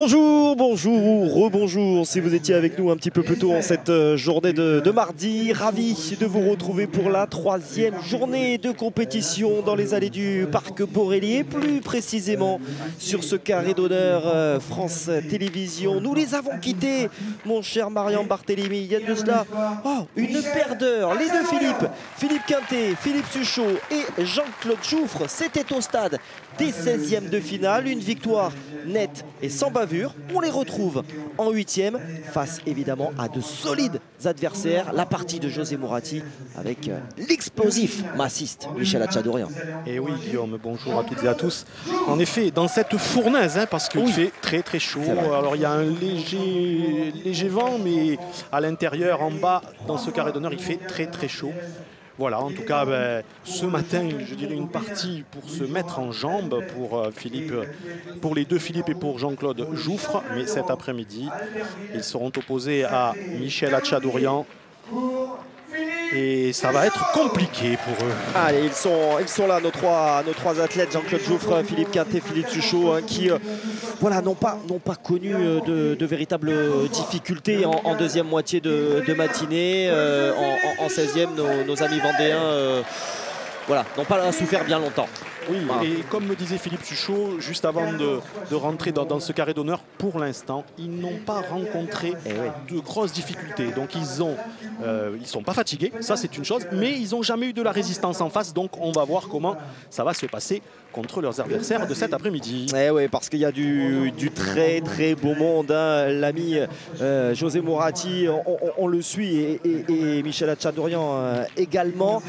Bonjour, bonjour, rebonjour si vous étiez avec nous un petit peu plus tôt en cette journée de mardi. Ravi de vous retrouver pour la troisième journée de compétition dans les allées du parc Borély et plus précisément sur ce carré d'honneur France Télévisions. Nous les avons quittés, mon cher Marian Barthélémy, il y a de cela une paire d'heures. Les deux Philippe, Philippe Quintais, Philippe Suchaud et Jean-Claude Jouffre, c'était au stade des 16e de finale. Une victoire nette et sans bavure. On les retrouve en 8e face évidemment à de solides adversaires. La partie de José Murati avec l'explosif massiste Michel Hatchadourian. Et oui Guillaume, bonjour à toutes et à tous. En effet, dans cette fournaise, parce qu'il fait très chaud. Alors il y a un léger vent, mais à l'intérieur, en bas, dans ce carré d'honneur, il fait très chaud. Voilà, en tout cas, ce matin, je dirais une partie pour se mettre en jambes pour les deux Philippe et pour Jean-Claude Jouffre. Mais cet après-midi, ils seront opposés à Michel Hatchadourian. Et ça va être compliqué pour eux. Allez, ils sont là, nos trois athlètes, Jean-Claude Jouffre, Philippe Quintais, Philippe Suchaud, qui voilà, n'ont pas connu de véritables difficultés en deuxième moitié de matinée. En 16e, nos amis vendéens voilà, n'ont pas souffert bien longtemps. Oui, et comme me disait Philippe Suchaud, juste avant de rentrer dans ce carré d'honneur, pour l'instant, ils n'ont pas rencontré de grosses difficultés. Donc, ils sont pas fatigués, ça c'est une chose, mais ils n'ont jamais eu de la résistance en face. Donc, on va voir comment ça va se passer contre leurs adversaires de cet après-midi. Eh oui, parce qu'il y a du très beau monde. L'ami José Murati, on le suit, et Michel Hatchadourian également.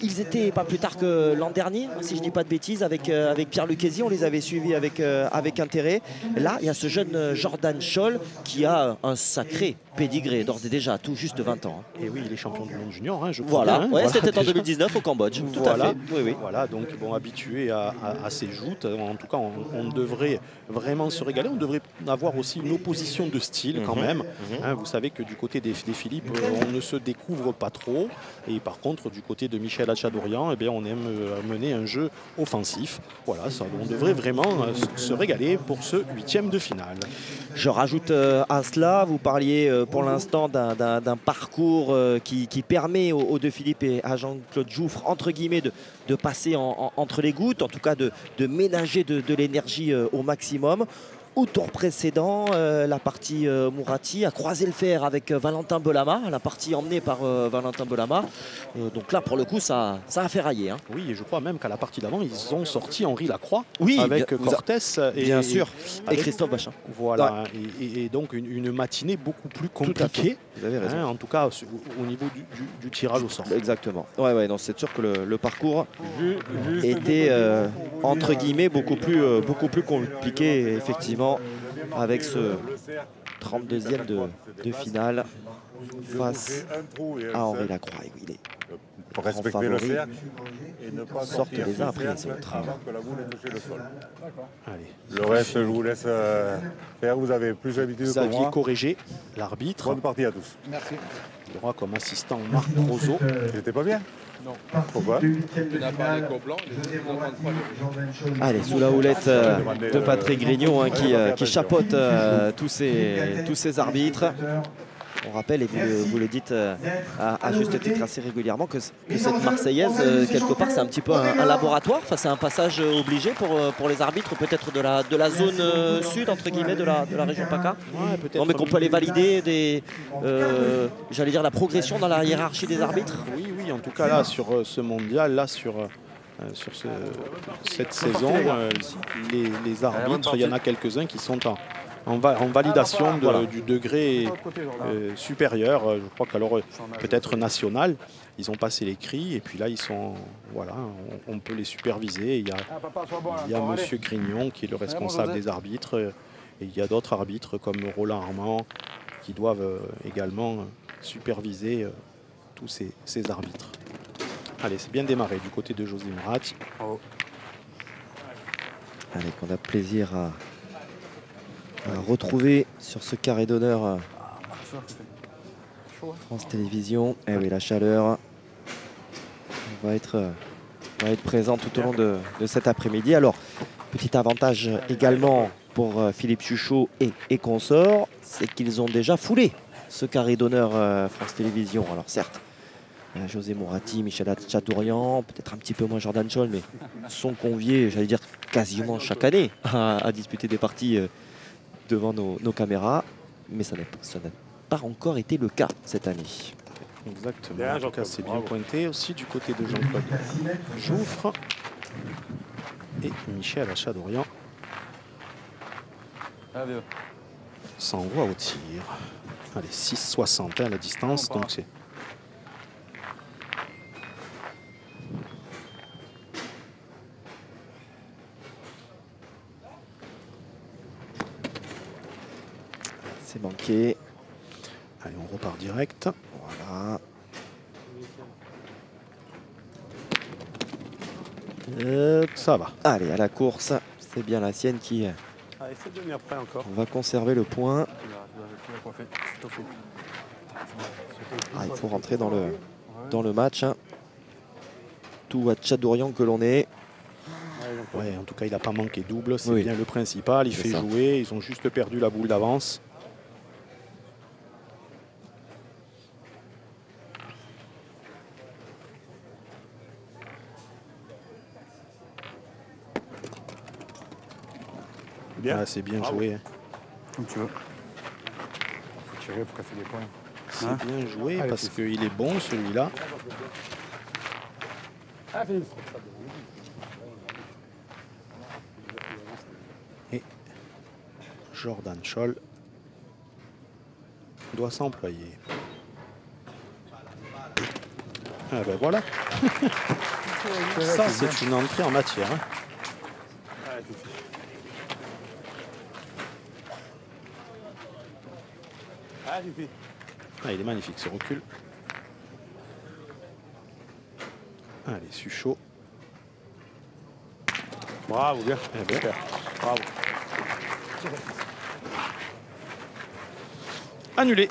Ils étaient pas plus tard que l'an dernier, si je dis pas de bêtises, avec Pierre Lucchesi, on les avait suivis avec intérêt. Là, il y a ce jeune Jordan Scholl qui a un sacré pédigré, d'ores et déjà, tout juste 20 ans. Et oui, il est champion du monde junior, je crois. Voilà, c'était en 2019 au Cambodge. Tout à fait. Oui. Voilà, donc bon, habitué à ces joutes. En tout cas, on devrait vraiment se régaler. On devrait avoir aussi une opposition de style quand même. Vous savez que du côté des Philippe, on ne se découvre pas trop. Et par contre, du côté de Michel Hatchadourian, eh bien, on aime mener un jeu offensif. Voilà, ça, on devrait vraiment se régaler pour ce 8e de finale. Je rajoute à cela, vous parliez pour l'instant d'un parcours qui permet aux deux Philippe et à Jean-Claude Jouffre, entre guillemets, de passer entre les gouttes, en tout cas de ménager de l'énergie au maximum. Au tour précédent, la partie Murati a croisé le fer avec Valentin Belama, la partie emmenée par Valentin Belama. Donc là, pour le coup, ça a ferraillé. Oui, et je crois même qu'à la partie d'avant, ils ont sorti Henri Lacroix avec Cortès et Christophe Bachin. Voilà, et donc une matinée beaucoup plus compliquée. Vous avez raison. En tout cas, au niveau du tirage au sort. Exactement. C'est sûr que le parcours était, entre guillemets, beaucoup plus compliqué, effectivement. Avec ce 32e de finale face à Henri Lacroix. Il est en favori, sortent les uns après les autres. Le reste, je vous laisse faire. Vous avez plus d'habitude que moi. Corrigé, l'arbitre. Bonne partie à tous. Merci. Il aura comme assistant Marc Roseau. J'étais pas bien. Non. Pourquoi ? Allez, sous la houlette de Patrick Grignon qui chapeaute tous ces arbitres. On rappelle, et vous le dites à juste titre assez régulièrement, que cette Marseillaise, quelque part, c'est un petit peu un laboratoire. Enfin, c'est un passage obligé pour les arbitres, peut-être de la zone sud, entre guillemets, de la région PACA. Non, mais qu'on peut aller valider j'allais dire, la progression dans la hiérarchie des arbitres. Oui, en tout cas, là, sur ce mondial, là, sur cette saison, les arbitres, il y en a quelques-uns qui sont en validation du degré supérieur, je crois qu'alors peut-être national. Ils ont passé les cris et puis là, ils sont, voilà, on peut les superviser. Il y a M. Grignon qui est le responsable des arbitres et il y a d'autres arbitres comme Roland Armand qui doivent également superviser tous ces arbitres. Allez, c'est bien démarré du côté de José Murati. Allez, qu'on a plaisir à retrouver sur ce carré d'honneur France Télévisions. Eh oui, la chaleur va être présente tout au long de cet après-midi. Alors, petit avantage également pour Philippe Suchaud et consorts, c'est qu'ils ont déjà foulé ce carré d'honneur France Télévisions. Alors certes, José Murati, Michel Hatchadourian, peut-être un petit peu moins Jordan Scholl, mais sont conviés, j'allais dire, quasiment chaque année à disputer des parties devant nos caméras. Mais ça n'a pas encore été le cas cette année. Exactement. En tout cas, c'est bien pointé aussi du côté de Jean-Claude Jouffre et Michel Hatchadourian. S'envoie au tir. Allez, 6,60 à la distance, donc c'est... C'est manqué. Allez, on repart direct. Voilà. Ça va. Allez, à la course. C'est bien la sienne qui... Allez, c'est demi après encore. On va conserver le point. Ah, il faut rentrer dans le match. Tout Hatchadourian que l'on est. Ouais, en tout cas, il n'a pas manqué double. C'est bien le principal. Il fait jouer. Ils ont juste perdu la boule d'avance. Ah, c'est bien joué. Comme tu veux. Faut tirer pour casser les points. C'est bien joué parce qu'il est bon celui-là. Et Jordan Scholl doit s'employer. Ah ben voilà. Ça c'est une entrée en matière. Hein. Ah, il est magnifique ce recul. Allez, Suchaud. Bravo, gars. Eh ben. Bravo. Annulé.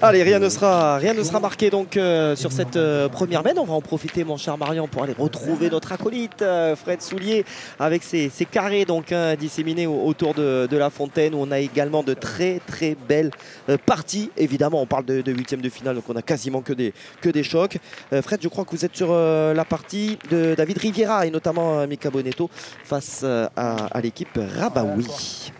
Allez, rien ne sera marqué donc sur cette première main. On va en profiter, mon cher Marian, pour aller retrouver notre acolyte Fred Soulier avec ses carrés donc disséminés autour de la fontaine, où on a également de très belles parties. Évidemment, on parle de huitième de finale, donc on a quasiment que des chocs. Fred, je crois que vous êtes sur la partie de David Riviera et notamment Mika Bonetto face à l'équipe Rabaoui.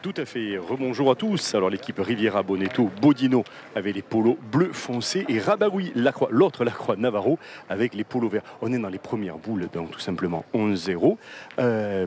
Tout à fait. Rebonjour à tous. Alors l'équipe Riviera, Bonetto, Bodino avec les polos bleus foncés et Rabaoui, Lacroix, l'autre Lacroix, Navarro avec les polos verts. On est dans les premières boules, donc tout simplement 11-0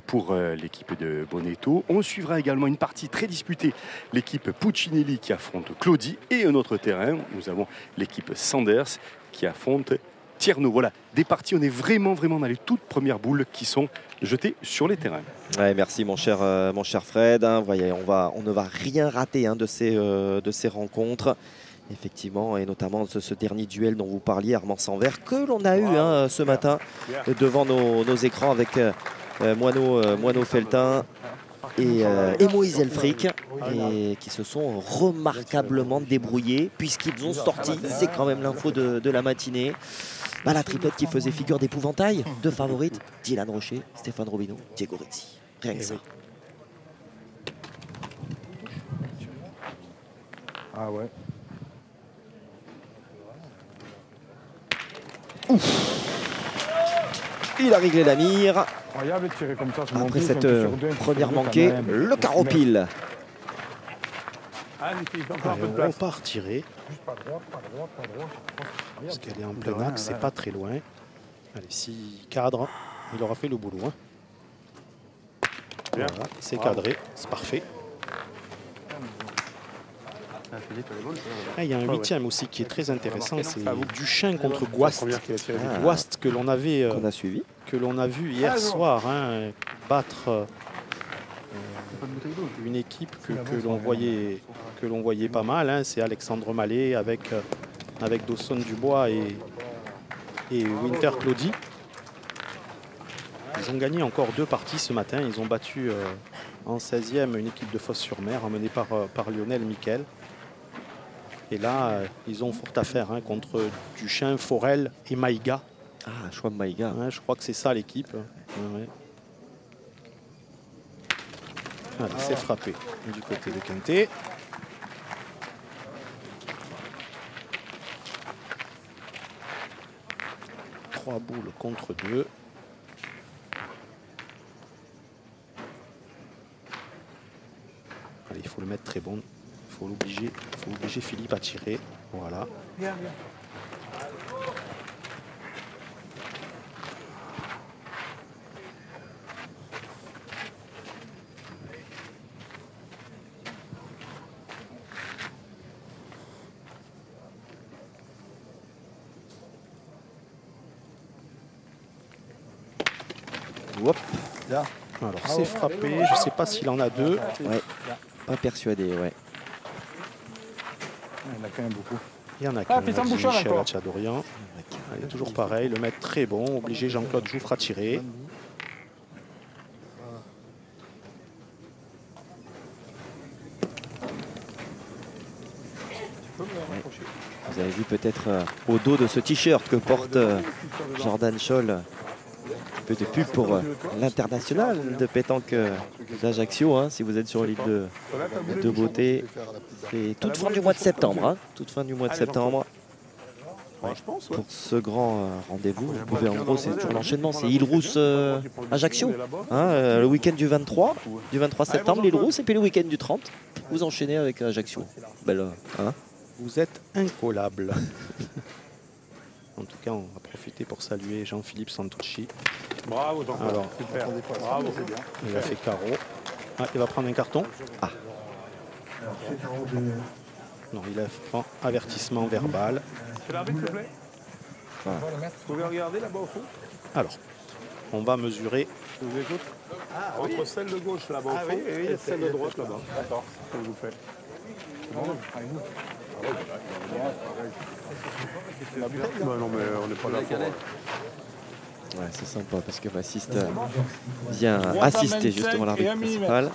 pour l'équipe de Bonetto. On suivra également une partie très disputée. L'équipe Puccinelli qui affronte Claudie et un autre terrain. Nous avons l'équipe Sanvers qui affronte Tierno. Voilà, des parties, on est vraiment dans les toutes premières boules qui sont jeté sur les terrains. Ouais, merci mon cher Fred. Hein, voyez, on ne va rien rater de ces rencontres. Effectivement, et notamment ce dernier duel dont vous parliez, Armand Sanvers, que l'on a eu ce matin devant nos écrans avec Moineau-Feltin et Moïse Elfric, et qui se sont remarquablement débrouillés puisqu'ils ont sorti, c'est quand même l'info de la matinée, la triplette qui faisait figure d'épouvantail de favorite, Dylan Rocher, Stéphane Robineau, Diego Rizzi. Rien que ça. Ah ouais. Ouf. Il a réglé la mire. Incroyable de tirer comme ça. Après cette première manquée, le carreau pile. On va retirer. Parce qu'elle est en plein axe, c'est pas très loin. Allez, s'il cadre, il aura fait le boulot. Hein. Voilà, c'est cadré, c'est parfait. Ah, il y a un huitième aussi qui est très intéressant, c'est Duchin contre Guast. Guast que l'on avait vu hier soir battre une équipe que l'on voyait pas mal. Hein. C'est Alexandre Mallet avec Dawson Dubois et Winter Claudie. Ils ont gagné encore deux parties ce matin. Ils ont battu en 16e une équipe de Fos-sur-Mer emmenée par Lionel Miquel. Et là, ils ont fort à faire contre Duchin, Forel et Maïga. Ah, je crois Maïga. Ouais, je crois que c'est ça l'équipe. Ouais, ouais. Voilà, c'est frappé du côté de Quintais. Trois boules contre deux. Allez, il faut le mettre très bon. Il faut l'obliger. Il faut obliger Philippe à tirer. Voilà. Bien, bien. Alors c'est frappé, je ne sais pas s'il en a deux. Ouais. Pas persuadé, ouais. Il y en a quand même beaucoup. Il y en a quand même Michel Hatchadourian. Il est toujours pareil, le maître très bon, obligé Jean-Claude Jouffre à tirer. Vous avez vu peut-être au dos de ce t-shirt que porte Jordan Scholl. Peu de pub pour l'international de pétanque d'Ajaccio, hein, si vous êtes sur l'île de Beauté. C'est toute fin du mois de septembre. Hein, toute fin du mois de septembre. Ouais, pour ce grand rendez-vous, vous pouvez en gros, c'est toujours l'enchaînement, c'est Île Rousse Ajaccio. Hein, le week-end du 23 septembre, l'Île Rousse, et puis le week-end du 30, vous enchaînez avec Ajaccio. Belle, hein. Vous êtes incollable. En tout cas, on va profiter pour saluer Jean-Philippe Santucci. Bravo, Jean-Claude. Bravo, c'est bien. Il a fait carreau. Ah, il va prendre un carton. Ah. Non, il prend avertissement verbal. C'est l'arbitre, s'il vous plaît. Voilà. Vous pouvez regarder là-bas au fond. Alors, on va mesurer. Entre celle de gauche là-bas au fond et celle de droite là-bas. D'accord, s'il vous plaît. Bah non, mais on n'est pas là pour... Ouais, c'est sympa parce que Bassiste vient assister justement l'arbitre principal.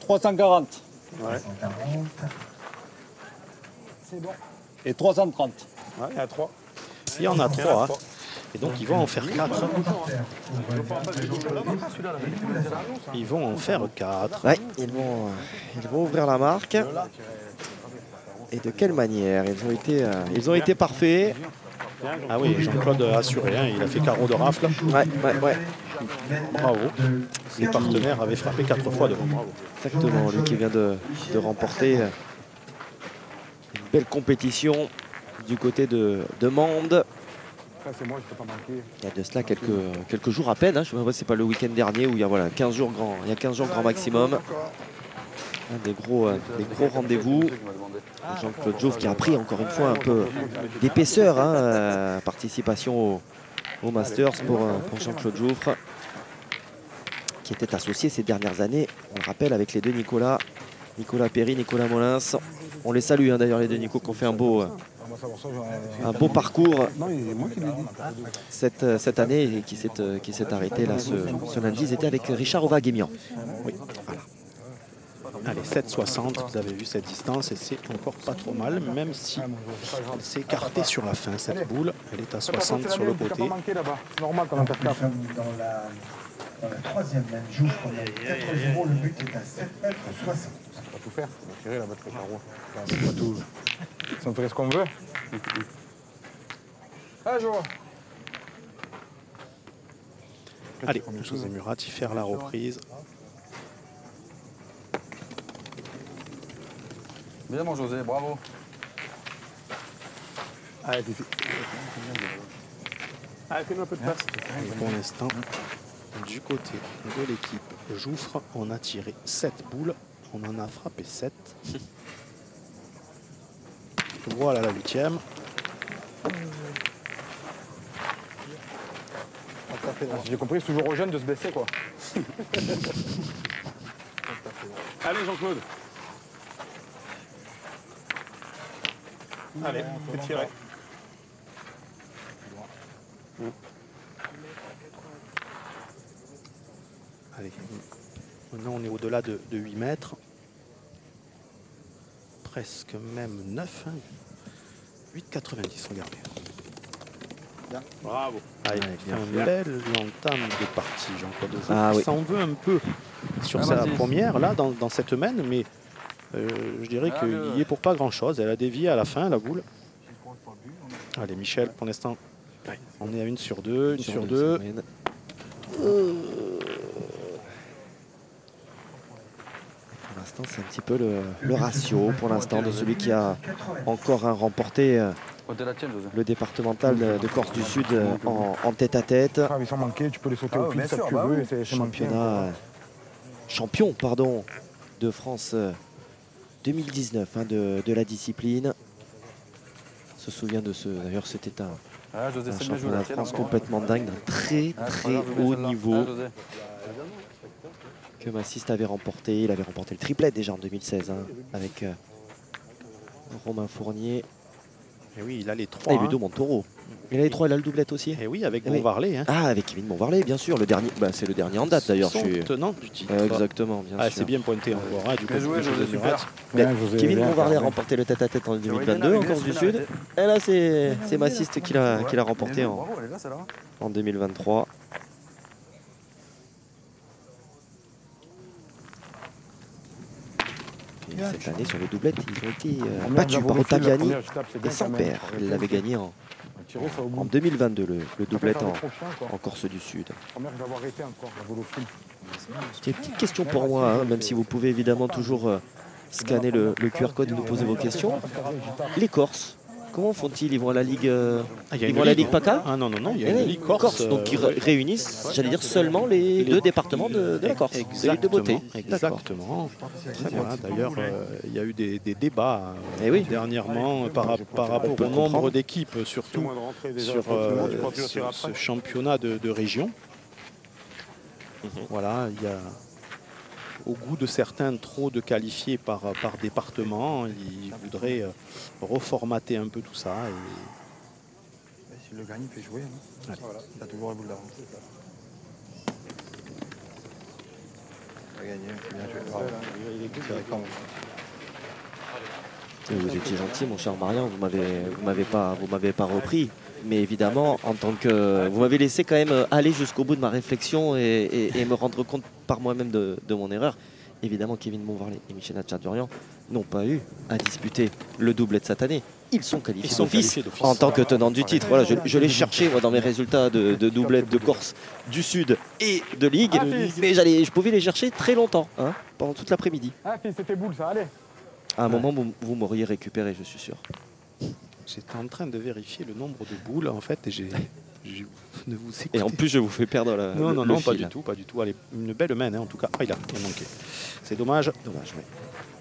340. Ouais. C'est bon. Et 330. Ouais, il y a 3. Il y en a 3. Et donc ils vont en faire 4. Ils vont en faire 4. Ouais, ils vont ouvrir la marque. Et de quelle manière ils ont été parfaits. Ah oui, Jean-Claude a assuré, hein, il a fait carreau de rafle. Ouais. Bravo. Ses partenaires avaient frappé 4 fois devant. Bravo. Exactement, lui qui vient de remporter une belle compétition du côté de Mende. Il y a de cela quelques jours à peine, hein. Je ne sais pas si c'est pas le week-end dernier où il y a 15 jours grand maximum. Un des gros rendez-vous. Jean-Claude Jouffre qui a pris encore une fois un peu d'épaisseur, hein, participation au Masters pour Jean-Claude Jouffre, qui était associé ces dernières années, on le rappelle, avec les deux Nicolas Perry, Nicolas Molins. On les salue, hein, d'ailleurs, les deux Nico qui ont fait un beau parcours cette année et qui s'est arrêté là ce lundi. Ils étaient avec Richard Ova-Guémian. Oui, voilà. Allez, 7,60, vous avez vu cette distance et c'est encore pas trop mal, même si elle s'est écartée sur la fin, cette boule. Elle est à 60 sur le côté. Normal quand on perd 4. Dans la troisième même joue, on est à 4-0, le but est à 7,60 m. On ne peut pas tout faire, on va tirer la batterie carreau. On peut pas tout... Si on fait ce qu'on veut. Ah, je vois. Allez, José Murati faire la reprise. Bien mon José, bravo. Allez, fais-nous un peu de place. Et pour l'instant, du côté de l'équipe Jouffre, on a tiré 7 boules. On en a frappé 7. Voilà la 8e. J'ai compris, c'est toujours aux jeunes de se baisser, quoi. Allez Jean-Claude. Allez, c'est tiré. Allez, maintenant on est au-delà de 8 mètres. Presque même 9. Hein. 8,90, regardez. Bravo. avec une belle entame de partie. Jean-Claude s'en veut un peu sur sa première, là, dans cette main, mais je dirais qu'il y est pour pas grand-chose. Elle a dévié à la fin, la boule. Allez, Michel, pour l'instant, on est à 1/2, 1/2. Pour l'instant, c'est un petit peu le ratio, pour l'instant, de celui qui a encore remporté le départemental de Corse du Sud en tête-à-tête. Ils sont manqués, tu peux les sauter au fil, ça tu veux. Champion de France 2019 hein, de la discipline. On se souvient de ce... D'ailleurs, c'était un championnat de France complètement dingue, d'un très haut niveau que Massiste avait remporté. Il avait remporté le triplet déjà en 2016 hein, avec Romain Fournier. Et oui, il a les trois. Et Ludo Montoro. Il a les trois, il a le doublette aussi. Et oui, avec Bonvarlet. Hein. Ah, avec Kevin Bonvarlet, bien sûr. Le dernier, bah, c'est le dernier en date d'ailleurs. Son tenant du titre. Exactement, bien sûr. C'est bien pointé encore. Hein, Kevin Bonvarlet a remporté le tête-à-tête en 2022 en Corse du Sud. Et là, c'est Massiste qui l'a remporté en 2023. Cette année, sur le doublette, ils ont été battus par Ottaviani et Sanvers. Ils l'avaient gagné en 2022, le doublette en Corse du Sud. J'ai une petite question pour moi, hein, même si vous pouvez évidemment toujours scanner le QR code et nous poser vos questions. Les Corses, comment font-ils? Ils vont à la Ligue PACA? Ah non, il y a une Ligue Corse. Donc ils réunissent, j'allais dire, seulement les deux départements de la Corse. Exactement. De beauté. Exactement. D'ailleurs, il y a eu des débats dernièrement par rapport au nombre d'équipes, surtout sur ce championnat de région. Voilà, il y a... Au goût de certains, trop de qualifiés par département, ils voudraient reformater un peu tout ça. Et... Si le gagne, il fait jouer. Hein. Voilà. Il a toujours le bout de la ronde. Il a gagné, c'est bien joué. Vous étiez gentil, mon cher Marian, vous m'avez pas repris. Mais évidemment, en tant que... Vous m'avez laissé quand même aller jusqu'au bout de ma réflexion et me rendre compte par moi-même de mon erreur. Évidemment, Kevin Bonvarlet et Michel Hatchadourian n'ont pas eu à disputer le doublé de cette année. Ils sont qualifiés d'office en tant que tenant du titre. Voilà, je l'ai cherché moi, dans mes résultats de doublette de Corse du Sud et de Ligue. Mais je pouvais les chercher très longtemps, hein, pendant toute l'après-midi. Ah, c'était boule ça, allez. À un moment, vous m'auriez récupéré, je suis sûr. J'étais en train de vérifier le nombre de boules, en fait, et ne vous écoutez. Et en plus, je vous fais perdre la... Non, pas du tout, pas du tout. Allez, une belle main, hein, en tout cas. Ah, il a manqué. C'est dommage. Dommage, oui.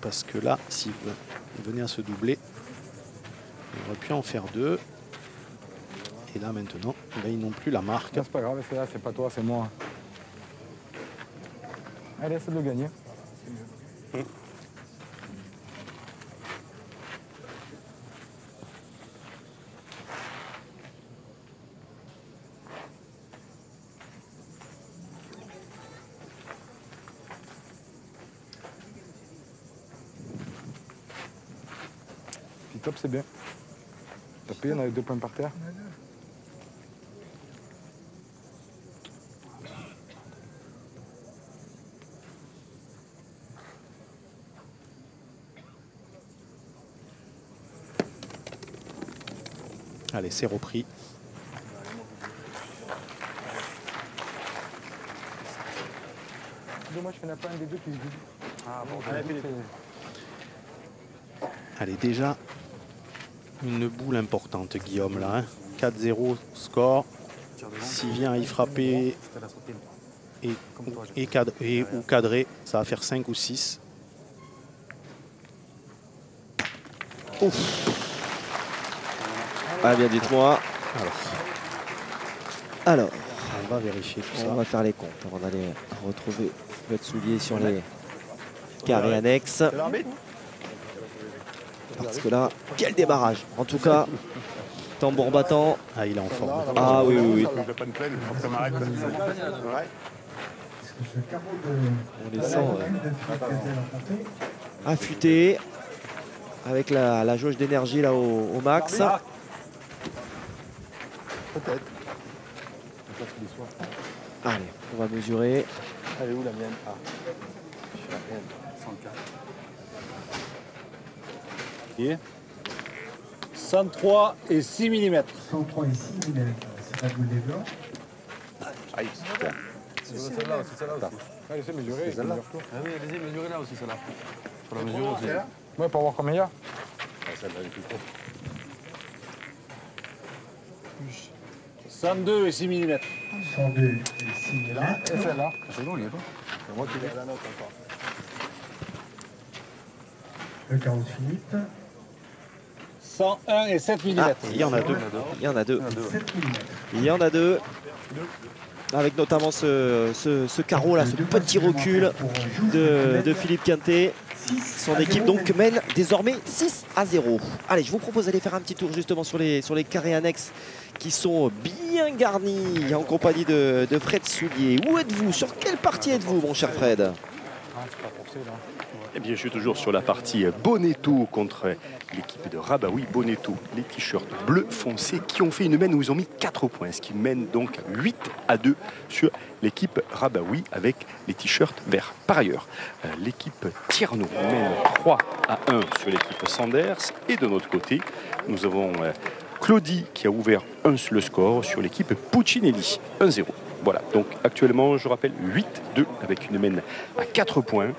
Parce que là, si vous venez à se doubler, on aurait pu en faire deux. Et là, maintenant, ils n'ont plus la marque. C'est pas grave, c'est là, c'est pas toi, c'est moi. Allez, essaie de le gagner. C'est mieux. Top, c'est bien. T'as payé, on avait 2 points par terre. Allez, c'est repris. Moi, je fais pas un des deux qui se dit. Ah bon, allez, déjà... Une boule importante, Guillaume, là. Hein. 4-0 score. S'il vient y frapper ou cadrer, ça va faire 5 ou 6. Ouf. Ah bien, dites-moi. Alors, on va vérifier tout ça. On va faire les comptes. On va aller retrouver notre soulier sur les carrés annexes. Parce que là, quel débarrage! En tout cas, tambour battant. Ah, il est en forme. Ah oui. On les sent affûtés avec la jauge d'énergie là au max. Peut-être. pas tous les soirs. Allez, on va mesurer. Elle est où la mienne? Ah, je suis la mienne, 104. Et 103 et 6 mm. 103 et 6 mm, c'est la boule des blancs. Aïe, c'est celle-là aussi, celle-là aussi. Allez, essaie de mesurer. Celle-là. Ah oui, allez-y, mesurez là aussi, celle-là. Sur la mesure aussi. Ouais, pour voir combien il y a. Ah, celle-là, elle est plus courte. 102 et 6 mm. 102 et 6 mm. Et celle-là. C'est bon, il n'y a pas. C'est moi qui l'ai. La note encore. Le 48. 101 et 7 mm. Ah, il y en a deux. Il y en a deux. Il y en a deux. Avec notamment ce carreau-là, ce petit recul de Philippe Quintais. Son équipe donc mène désormais 6 à 0. Allez, je vous propose d'aller faire un petit tour justement sur les carrés annexes qui sont bien garnis en compagnie de Fred Soulier. Où êtes-vous? Sur quelle partie êtes-vous, mon cher Fred? Eh bien, je suis toujours sur la partie Bonetto contre l'équipe de Rabaoui. Bonetto, les t-shirts bleu foncé qui ont fait une mène où ils ont mis 4 points. Ce qui mène donc 8 à 2 sur l'équipe Rabaoui avec les t-shirts verts. Par ailleurs, l'équipe Tierno mène 3 à 1 sur l'équipe Sanvers. Et de notre côté, nous avons Claudie qui a ouvert le score sur l'équipe Puccinelli, 1-0. Voilà, donc actuellement, je rappelle, 8-2 avec une mène à 4 points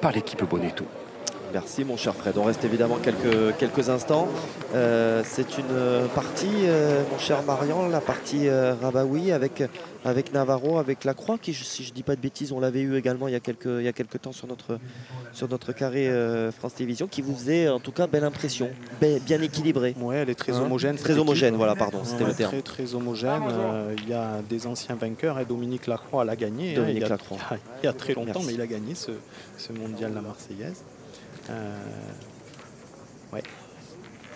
par l'équipe Bonetto. Merci mon cher Fred, on reste évidemment quelques instants. C'est une partie, mon cher Marian, la partie Rabaoui avec Navarro, avec Lacroix, qui, si je ne dis pas de bêtises, on l'avait eu également il y a quelques temps sur notre carré France Télévisions, qui vous faisait en tout cas belle impression, bien équilibrée. Oui, elle est très homogène. Très homogène, voilà, pardon, c'était le terme. Très homogène, il y a des anciens vainqueurs, et Dominique Lacroix l'a gagné. Dominique Lacroix. Il y a très longtemps, mais il a gagné ce mondial la Marseillaise. Ouais.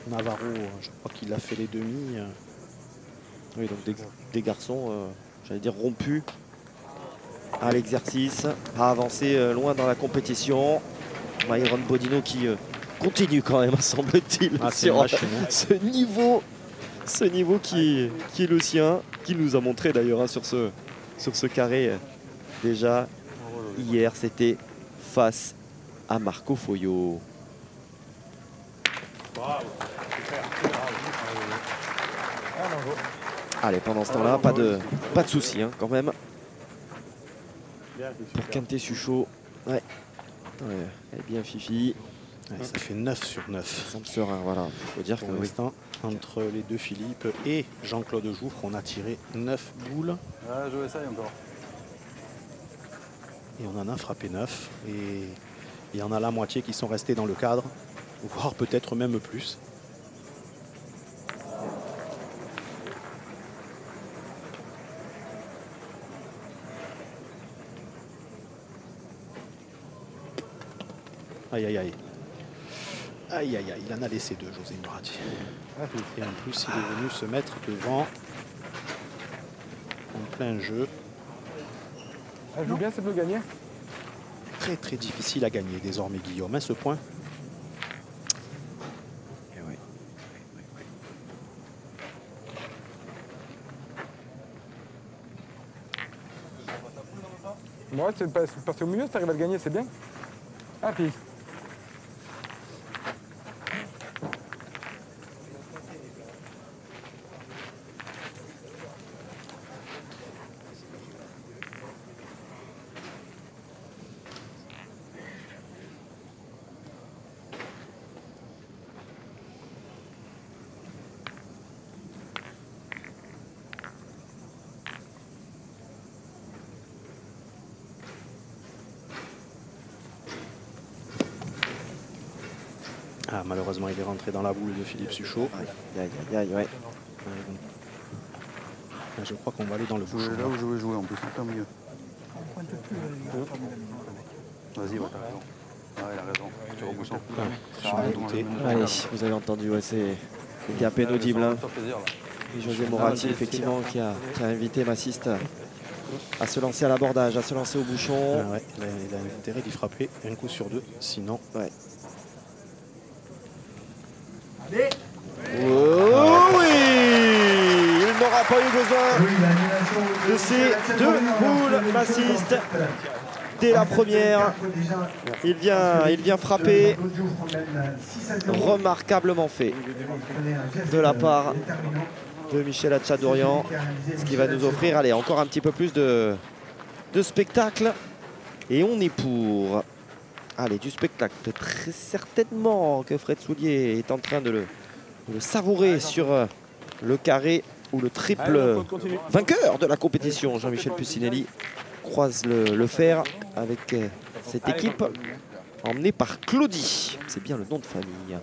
Navarro, je crois qu'il a fait les demi. Oui, donc des garçons, j'allais dire rompus à l'exercice, à avancer loin dans la compétition. Myron Bodino qui continue quand même, semble-t-il, sur ce niveau qui est le sien, qu'il nous a montré d'ailleurs hein, sur ce carré. Déjà, hier, c'était face à Marco Foyo. Bravo. Allez, pendant ce temps-là, pas de soucis hein, quand même. Pour Quintais Suchaud. Ouais. Et bien Fifi. Ouais, ça fait 9 sur 9. Simple serein, voilà. Faut dire pour l'instant, entre les deux Philippe et Jean-Claude Jouffre, on a tiré 9 boules. Ah, je vais essayer encore. Et on en a frappé 9. Et il y en a la moitié qui sont restés dans le cadre, voire peut-être même plus. Aïe, aïe, aïe. Aïe, aïe, aïe, il en a laissé deux, José Murati. Et en plus, il est venu se mettre devant en plein jeu. Elle joue bien, c'est bleu gagner. Très difficile à gagner désormais, Guillaume, à ce point. Et oui. Bon, ouais, c'est parce qu'au milieu, si tu arrives à le gagner, c'est bien. Ah, puis. Ah, malheureusement, il est rentré dans la boule de Philippe Suchaud. Aïe, ouais. Je crois qu'on va aller dans le bouchon. Là où je veux jouer, en plus, en plein milieu. Vas-y, ouais, t'as raison. Ah, il a raison. Tu rebouches en plus. Allez, vous avez entendu, ouais, c'était à peine audible. Hein. Et José Murati, effectivement, qui a invité Massiste à se lancer à l'abordage, à se lancer au bouchon. Ah, ouais, il a intérêt d'y frapper un coup sur deux, sinon. Ouais. Oh oui, il n'aura pas eu besoin de ces deux boules bassistes. Dès la première, il vient frapper, remarquablement fait de la part de Michel Hatchadourian, ce qui va nous offrir, allez, encore un petit peu plus de spectacle. Et on est pour, allez, du spectacle très certainement que Fred Soulier est en train de le savourer sur le carré ou le triple vainqueur de la compétition. Jean-Michel Puccinelli croise le fer avec cette équipe emmenée par Claudie. C'est bien le nom de famille.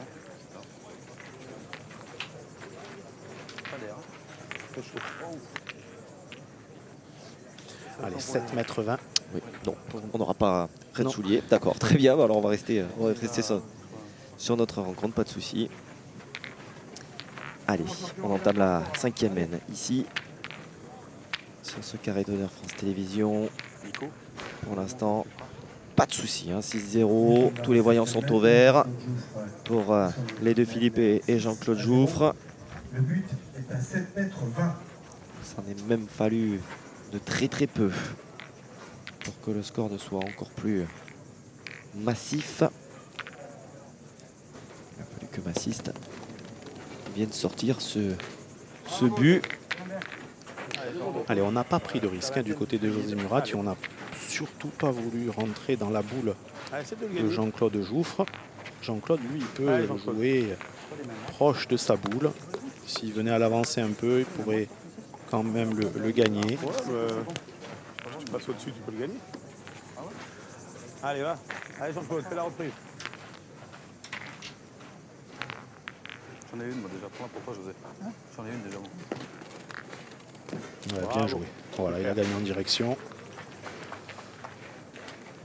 Allez, 7,20 m. Oui, non, on n'aura pas Fred Soulier. D'accord, très bien. Alors on va rester sur notre rencontre, pas de souci. Allez, on entame la 5e N ici. Sur ce carré d'honneur France Télévisions. Pour l'instant, pas de souci. Hein, 6-0. Tous les voyants sont au vert pour les deux Philippe et Jean-Claude Jouffre. Le but est à 7,20 m. Ça en est même fallu de très peu pour que le score ne soit encore plus massif. Il n'a fallu que massiste vienne sortir ce but. Allez, on n'a pas pris de risque hein, du côté de José Murati. On n'a surtout pas voulu rentrer dans la boule de Jean-Claude Jouffre. Jean-Claude, lui, il peut jouer proche de sa boule. S'il venait à l'avancer un peu, il pourrait quand même le gagner. Si tu passes au-dessus, tu peux le gagner. Allez, va. Allez, Jean-Claude, fais la reprise. J'en ai une, moi, déjà. Pour toi, José. J'en ai une, déjà, moi. Ouais, bien joué. Voilà, il a gagné en direction.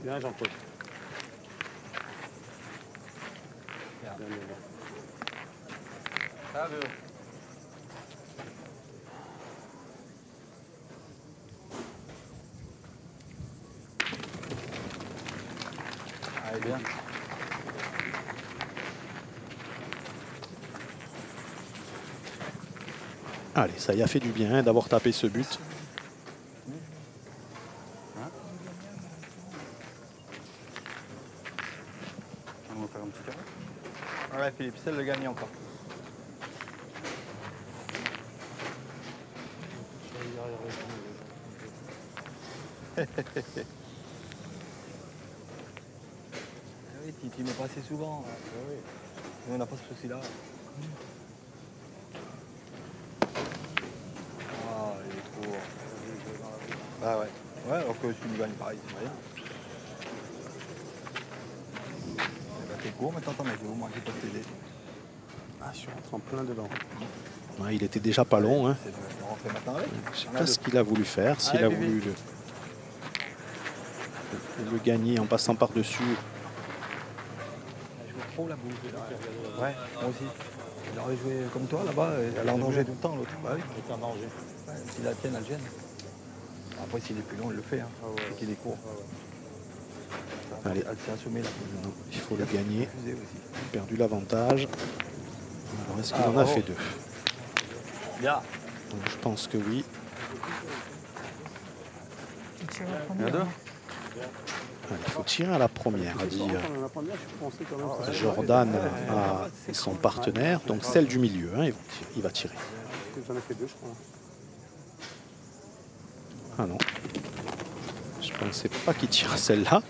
Bien, Jean-Claude. Allez, bien. Allez, ça y a fait du bien hein, d'avoir tapé ce but. On va faire un petit carré. Voilà, ouais, Philippe, c'est le gagne encore. Oui, tu m'as passé souvent. On n'a pas ce souci-là. Ah ouais, alors que si tu gagnes pareil, c'est rien. Bah t'es court, mais t'entends, mais au moins qu'il peut t'aider. Ah, je suis rentré en plein dedans. Ouais, il était déjà pas long. Hein. Je sais pas ce qu'il a voulu faire, s'il a voulu le gagner en passant par-dessus. Je vois trop la boule. Ouais, moi aussi. Il aurait joué comme toi là-bas, elle est en danger tout le temps, l'autre. Bah oui, elle était en danger. Si la tienne, elle gêne. Après, s'il est plus long, il le fait. Hein. Ah ouais. C'est qu'il est court. Ah ouais. Allez, c'est assommé là. Non, il faut le gagner. Il a perdu l'avantage. Alors, est-ce qu'il en a fait deux? Bien. Donc, je pense que oui. Il y en a deux. Allez, il faut tirer à la première, a dit Jordan à son partenaire, donc celle du milieu. Hein, il va tirer. J'en ai fait deux, je crois. Ah non, je pensais pas qu'il tire à celle-là.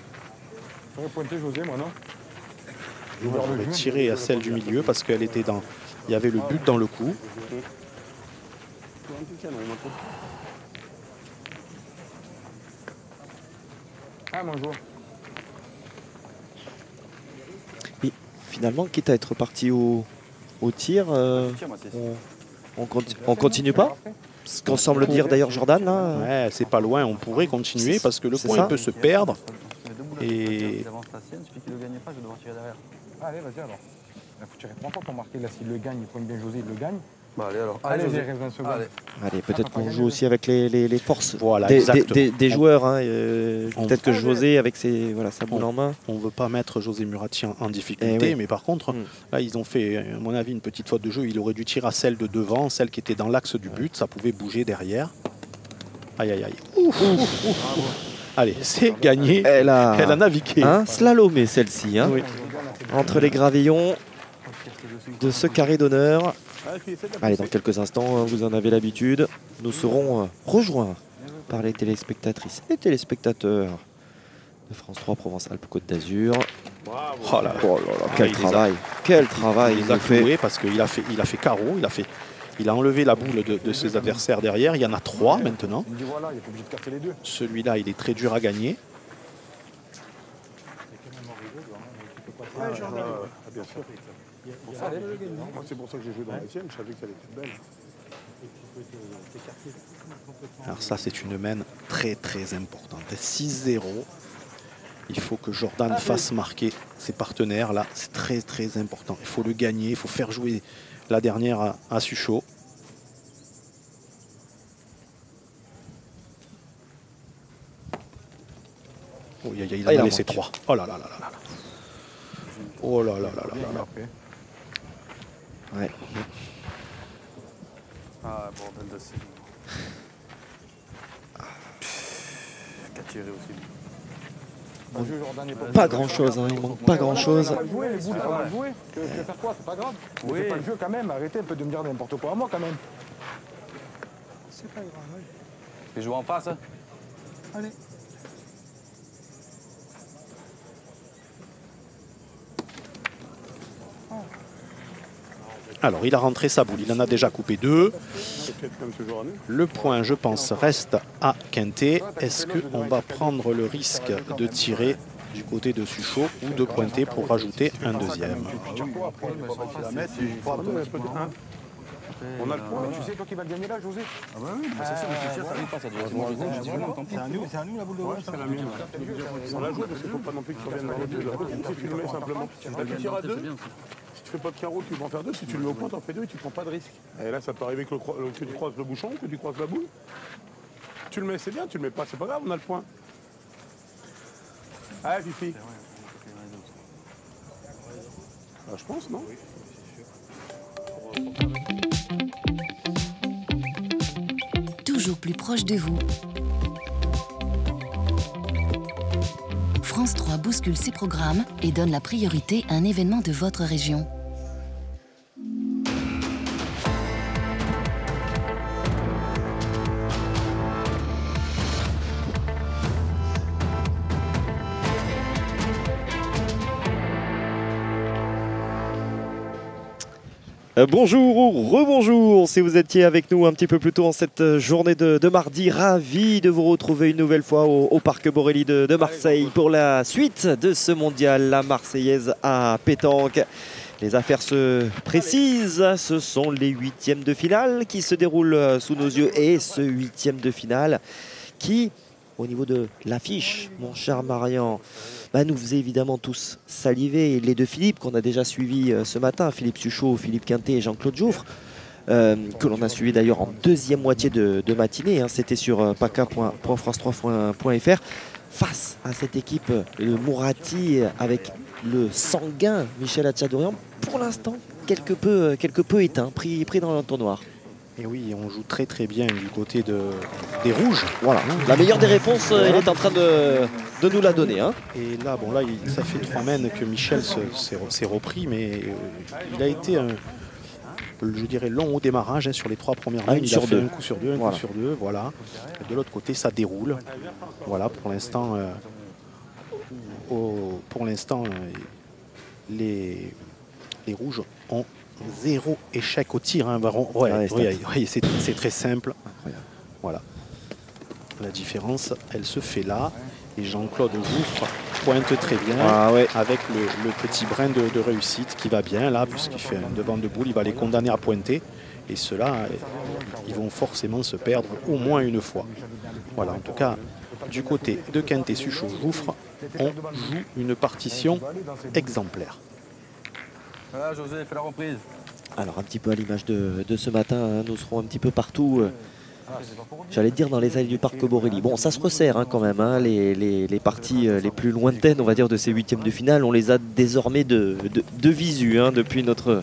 Je vais pointer José, moi, non? Je vais tirer à celle du milieu parce qu'elle était dans. Il y avait le but dans le coup. Ah, bonjour. Et finalement, quitte à être parti au tir, on continue pas? Ce qu'on semble dire d'ailleurs Jordan là. Ouais, c'est pas loin, on pourrait continuer parce que le point il peut se perdre. Et d'avance la sienne, celui qui ne le gagne pas, je vais devoir tirer derrière. Allez, vas-y alors. Il faut tirer 3 fois pour marquer là, s'il le gagne, il pointe bien José, il le gagne. Bah allez alors. Allez, j'ai 20 secondes. Allez, peut-être qu'on joue aussi avec les forces voilà, des joueurs. Hein, peut-être que José avec ses voilà sa boule en main. On veut pas mettre José Murati en difficulté, oui. Mais par contre, là ils ont fait, à mon avis, une petite faute de jeu. Il aurait dû tirer à celle de devant, celle qui était dans l'axe du but. Ça pouvait bouger derrière. Aïe, aïe, aïe. Ouf, ouf, ouf. Allez, c'est gagné. Elle a navigué. Hein, slalomé celle-ci. Hein. Oui. Entre les gravillons de ce carré d'honneur. Allez, dans quelques instants, vous en avez l'habitude. Nous serons rejoints par les téléspectatrices et téléspectateurs de France 3 Provence-Alpes-Côte d'Azur. Oh là là, oh là, là quel travail. Quel travail il a fait. Parce qu'il a fait carreau, il a enlevé la boule de ses adversaires derrière. Il y en a trois maintenant. Celui-là, il est très dur à gagner. Bien sûr. C'est pour ça que j'ai joué dans la tienne, je savais qu'elle était belle. Alors ça, c'est une mène très très importante. 6-0. Il faut que Jordan fasse marquer ses partenaires. Là, c'est très très important. Il faut le gagner, il faut faire jouer la dernière à Suchaud. Oh, il en a laissé trois. Oh là là là là là. Oh là là là là là là. Ouais. Ah, bordel de cible. Qu'à tirer aussi. Bon, pas grand chose, hein, il manque pas grand chose. Tu veux faire quoi? C'est pas grave. Oui. C'est pas le jeu quand même, arrêtez un peu de me dire n'importe quoi à moi quand même. C'est pas grave, oui. Tu joues en face, hein? Allez. Alors, il a rentré sa boule, il en a déjà coupé deux. Le point, je pense, reste à Quintais. Est-ce qu'on va prendre le risque de tirer du côté de Suchaud ou de pointer pour rajouter un deuxième? On a le point. Tu sais, toi qui vas le gagner là, José? Ah bah oui, c'est sûr, mais c'est sûr, ça arrive pas, ça doit être. C'est à nous la boule de roche, c'est la mienne. On la joue parce qu'il ne faut pas non plus qu'il revienne dans le jeu. Si tu le mets simplement, tu tires à deux. Si tu fais pas de carreau, tu vas en faire deux. Si tu le mets au point, tu en fais deux et tu prends pas de risque. Et là, ça peut arriver que tu croises le bouchon, que tu croises la boule. Tu le mets, c'est bien, tu le mets pas, c'est pas grave, on a le point. Ah, Fifi. Bah, je pense, non? Toujours plus proche de vous. France 3 bouscule ses programmes et donne la priorité à un événement de votre région. Bonjour ou rebonjour si vous étiez avec nous un petit peu plus tôt en cette journée de mardi. Ravi de vous retrouver une nouvelle fois au parc Borély de Marseille pour la suite de ce mondial, la Marseillaise à pétanque. Les affaires se précisent, ce sont les huitièmes de finale qui se déroulent sous nos yeux et ce huitième de finale qui, au niveau de l'affiche, mon cher Marian, bah nous faisait évidemment tous saliver. Et les deux Philippe qu'on a déjà suivis ce matin, Philippe Suchaud, Philippe Quintais et Jean-Claude Jouffre, que l'on a suivi d'ailleurs en deuxième moitié de matinée, hein, c'était sur paca.france3.fr, face à cette équipe le Murati avec le sanguin Michel Hatchadourian, pour l'instant quelque peu éteint, pris dans l'entonnoir. Et oui, on joue très très bien du côté des rouges. Voilà, la meilleure des réponses, elle est en train de nous la donner. Hein. Et là, bon, là, ça fait trois mènes que Michel s'est repris, mais il a été, je dirais, long au démarrage hein, sur les trois premières mènes. Il a fait un coup sur deux, un coup sur deux, voilà. Et de l'autre côté, ça déroule. Voilà, pour l'instant, les rouges ont... Zéro échec au tir, hein, Baron. Ouais, c'est très simple. Incroyable. Voilà. La différence, elle se fait là. Et Jean-Claude Jouffre pointe très bien avec le petit brin de réussite qui va bien là, puisqu'il fait un devant de boule, il va les condamner à pointer. Et ceux-là, ils vont forcément se perdre au moins une fois. Voilà, en tout cas, du côté de Quintais, Suchaud, Jouffre, on joue une partition exemplaire. Voilà, José, fais la reprise. Alors, un petit peu à l'image de ce matin, hein, nous serons un petit peu partout, j'allais dire dans les allées du parc Borély. Bon, ça se resserre hein, quand même, hein, les parties les plus lointaines, on va dire, de ces huitièmes de finale. On les a désormais de visu, hein, depuis notre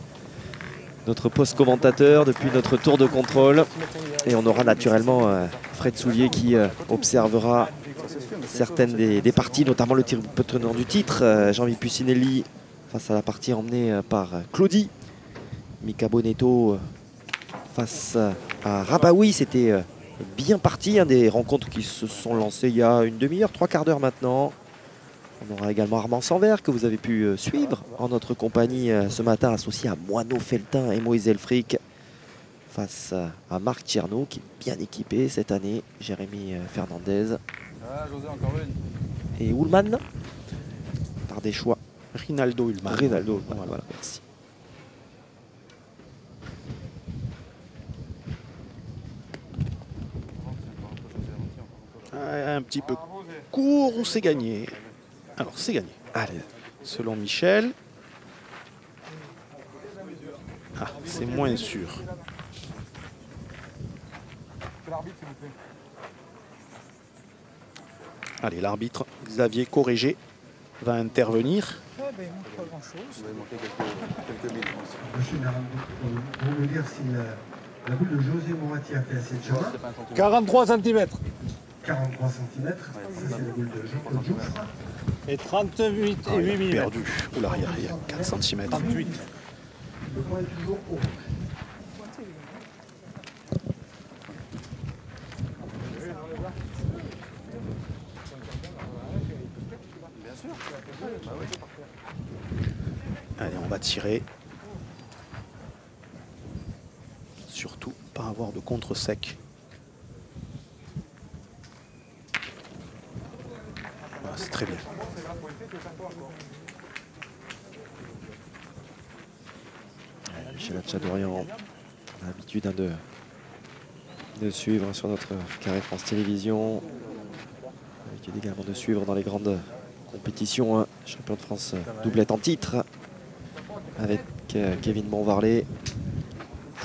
poste commentateur, depuis notre tour de contrôle. Et on aura naturellement Fred Soulier qui observera certaines des parties, notamment le tir tenant du titre. Jean-Michel Puccinelli face à la partie emmenée par Claudie. Mika Bonetto face à Rabaoui. C'était bien parti, hein, des rencontres qui se sont lancées il y a une demi-heure, trois quarts d'heure maintenant. On aura également Armand Sanvers que vous avez pu suivre en notre compagnie ce matin, associé à Moineau-Feltin et Moïse Elfric face à Marc Tierno qui est bien équipé cette année. Jérémy Fernandez. Ah, José, encore une. Et Ullman par des choix. Rinaldo Ullman. Rinaldo Ullman, voilà, merci. Un petit peu court ou c'est gagné? Alors c'est gagné. Allez, selon Michel. Ah, c'est moins sûr. Allez, l'arbitre Xavier Corrégé va intervenir. Pas grand-chose. Quelques minutes. Vous me dire si la boule de José Murati a fait assez de choses. 43 cm. 43 cm, c'est la boule de Jean-Claude Jouffre. Et 38 et 8 mm. Perdu. Oula, il y a 4 cm. 38. Le point est toujours haut. Allez, on va tirer. Surtout, pas avoir de contre-sec. Voilà, c'est très bien. Michel Hatchadourian, on a l'habitude de suivre sur notre carré France Télévisions. On a l'habitude également de suivre dans les grandes compétitions, hein, champion de France doublette en titre avec Kevin Monvarlet,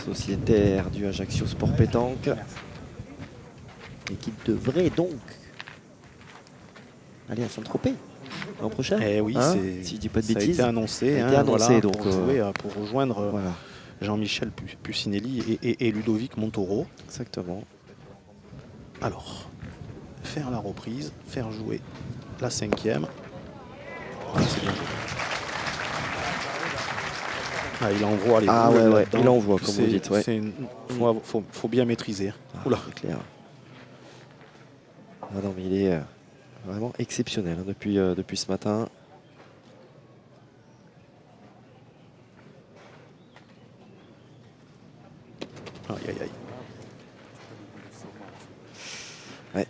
sociétaire du Ajaccio Sport Pétanque, et qui devrait donc aller à Saint-Tropez l'an prochain. Eh oui, hein, si je dis pas de bêtises. Ça a été annoncé, hein, voilà, donc, pour rejoindre voilà. Jean-Michel Puccinelli et Ludovic Montoro. Exactement. Alors, faire la reprise, faire jouer la cinquième. Oh, c'est bien joué. Ah, il envoie les il envoie, comme vous dites. Ouais. Faut bien maîtriser. Ah, oula. C'est clair. Ah non, mais il est vraiment exceptionnel, hein, depuis ce matin. Aïe, aïe, aïe. Ouais.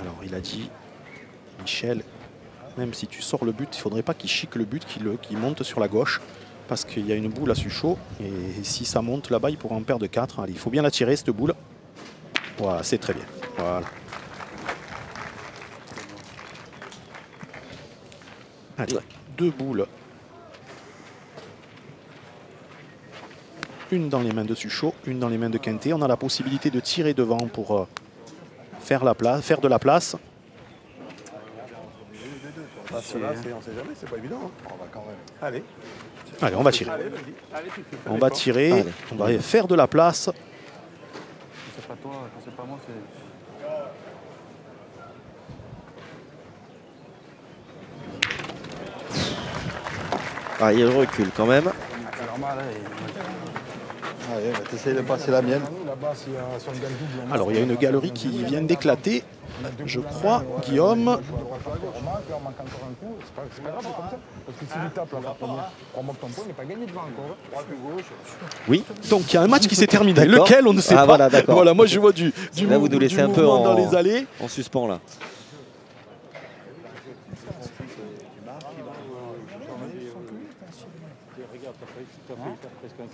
Alors il a dit, Michel, même si tu sors le but, il ne faudrait pas qu'il chique le but, qu'il monte sur la gauche, parce qu'il y a une boule à Suchaud, et si ça monte là-bas, il pourra en perdre 4. Allez, il faut bien la tirer, cette boule. Voilà, c'est très bien. Voilà. Allez, deux boules. Une dans les mains de Suchaud, une dans les mains de Quintais. On a la possibilité de tirer devant pour faire de la place. Cela, on ne sait jamais, c'est pas évident. Hein. On va quand même. Allez. Allez, on va tirer. On va tirer, allez. On va faire de la place. C'est pas toi, c'est pas moi, c'est... Ah, il recule quand même. T'essayes de passer la mienne. Alors il y a une galerie qui vient d'éclater, je crois, Guillaume. Oui, donc il y a un match qui s'est terminé. Lequel, on ne sait pas. Voilà, moi je vois du là, vous nous laissez un peu dans les allées. En suspens là.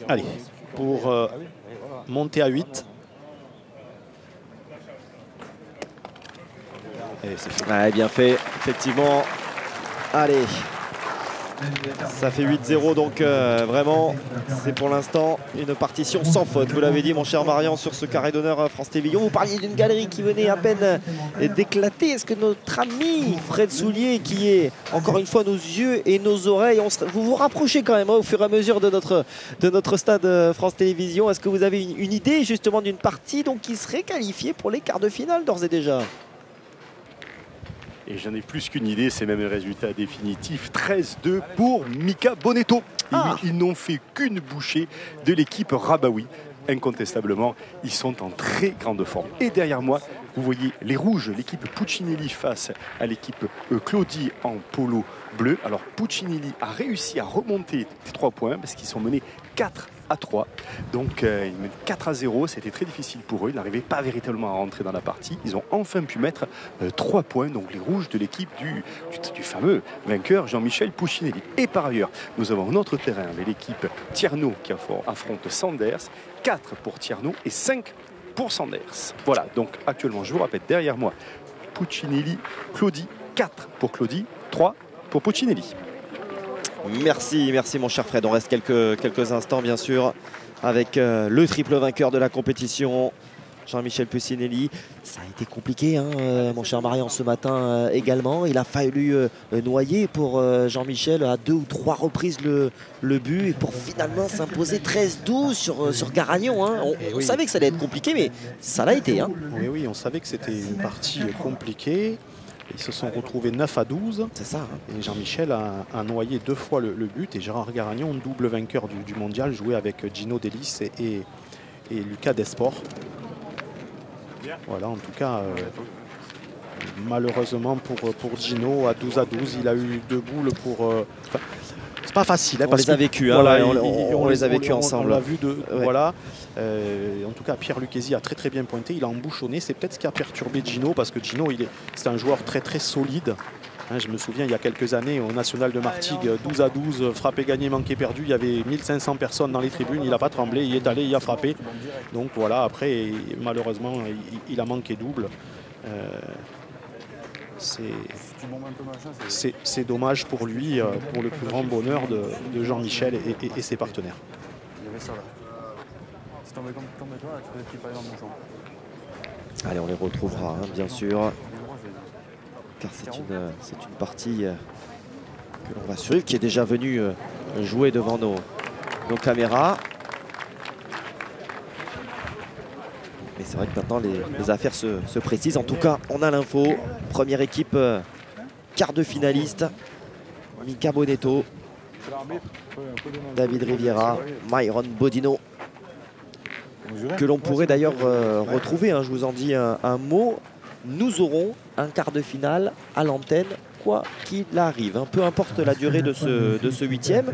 Allez, pour monter à 8. Et c'est fait. Ouais, bien fait, effectivement. Allez, Ça fait 8-0, donc vraiment, c'est pour l'instant une partition sans faute. Vous l'avez dit, mon cher Marian, sur ce carré d'honneur France Télévisions. Vous parliez d'une galerie qui venait à peine d'éclater. Est-ce que notre ami Fred Soulier, qui est encore une fois nos yeux et nos oreilles, vous vous rapprochez quand même hein, au fur et à mesure de notre stade France Télévisions. Est-ce que vous avez une idée justement d'une partie donc, qui serait qualifiée pour les quarts de finale d'ores et déjà ? Et j'en ai plus qu'une idée, c'est même le résultat définitif. 13-2 pour Mika Bonetto. Ah. Ils n'ont fait qu'une bouchée de l'équipe Rabaoui. Incontestablement, ils sont en très grande forme. Et derrière moi, vous voyez les rouges, l'équipe Puccinelli face à l'équipe Claudie en polo bleu. Alors Puccinelli a réussi à remonter 3 points parce qu'ils sont menés 4-3. Donc ils mènent 4-0, c'était très difficile pour eux, ils n'arrivaient pas véritablement à rentrer dans la partie. Ils ont enfin pu mettre 3 points, donc les rouges de l'équipe du fameux vainqueur Jean-Michel Puccinelli. Et par ailleurs, nous avons notre terrain avec l'équipe Tierno qui affronte Sanvers, 4 pour Tierno et 5 pour Sanvers. Voilà, donc actuellement, je vous rappelle, derrière moi, Puccinelli, Claudie, 4 pour Claudie, 3 pour Puccinelli. Merci, merci mon cher Fred. On reste quelques instants, bien sûr, avec le triple vainqueur de la compétition, Jean-Michel Puccinelli. Ça a été compliqué, hein, mon cher Marian, ce matin également. Il a fallu noyer pour Jean-Michel à 2 ou 3 reprises le but et pour finalement s'imposer 13-12 sur Garagnon. Hein. On savait que ça allait être compliqué, mais ça l'a été. Hein. Oui, on savait que c'était une partie compliquée. Ils se sont retrouvés 9-12. C'est ça. Hein. Et Jean-Michel a noyé 2 fois le but. Et Gérard Garagnon, double vainqueur du mondial, joué avec Gino Delis et Lucas Desport. Voilà, en tout cas, malheureusement pour Gino, à 12-12, il a eu 2 boules pour... c'est pas facile. Hein, on les a vécues. Voilà, hein, on les a vécues ensemble. On l'a vu. Ouais. Voilà. En tout cas, Pierre Lucchesi a très bien pointé. Il a embouchonné. C'est peut-être ce qui a perturbé Gino parce que Gino, c'est un joueur très solide. Hein, je me souviens, il y a quelques années, au National de Martigues, 12-12, frappé gagné, manqué perdu. Il y avait 1500 personnes dans les tribunes. Il n'a pas tremblé. Il est allé, il a frappé. Donc voilà, après, malheureusement, il a manqué double. C'est dommage pour lui, pour le plus grand bonheur de Jean-Michel et ses partenaires. Allez, on les retrouvera, hein, bien sûr, car c'est une partie que l'on va suivre, qui est déjà venue jouer devant nos caméras. Mais c'est vrai que maintenant, les affaires se précisent. En tout cas, on a l'info. Première équipe, quart de finaliste. Mika Bonetto, David Riviera, Myron Bodino. Que l'on pourrait d'ailleurs retrouver. Hein, je vous en dis un mot. Nous aurons un quart de finale à l'antenne, quoi qu'il arrive. Hein, peu importe la durée de ce 8e.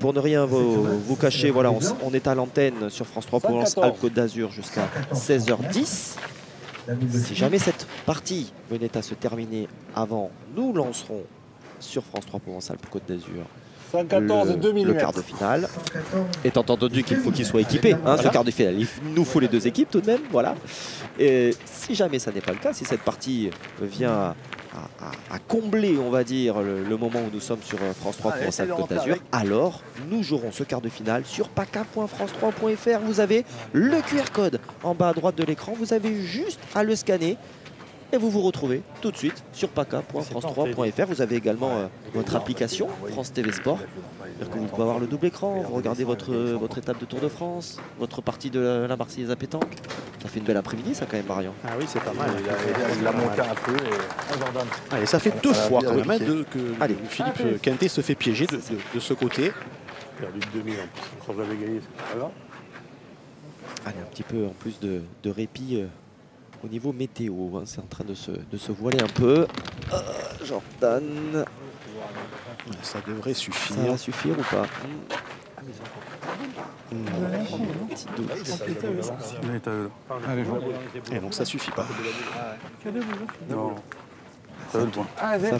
Pour ne rien vous cacher, voilà, on est à l'antenne sur France 3 Provence-Alpes-Côte d'Azur jusqu'à 16h10. Si jamais cette partie venait à se terminer avant, nous lancerons sur France 3 Provence-Alpes-Côte d'Azur le quart de finale, étant entendu qu'il faut qu'il soit équipé, hein, voilà. Ce quart de finale, il nous faut les 2 équipes tout de même, voilà. Et si jamais ça n'est pas le cas, si cette partie vient à combler, on va dire, le moment où nous sommes sur France 3 Provence-Alpes-Côte d'Azur, alors nous jouerons ce quart de finale sur paca.france3.fr. Vous avez le QR code en bas à droite de l'écran, vous avez juste à le scanner. Et vous vous retrouvez tout de suite sur paca.france3.fr. Vous avez également votre application France TV Sport. C'est-à-dire que vous pouvez avoir le double écran, vous regardez votre étape de Tour de France, votre partie de la Marseillaise à pétanque. Ça fait une belle après-midi ça quand même, Marian. Ah oui, c'est pas mal. Il l'a monté un peu. Et... Allez, ça fait 2 fois quand même que Philippe Quintais se fait piéger de ce côté. Il a perdu 2000 quand vous l'avez gagné. Allez, un petit peu en plus de répit. Au niveau météo, hein, c'est en train de se voiler un peu. Jordan. Ça devrait suffire. Ça va suffire ou pas? Et non, ça suffit pas. Non. Ça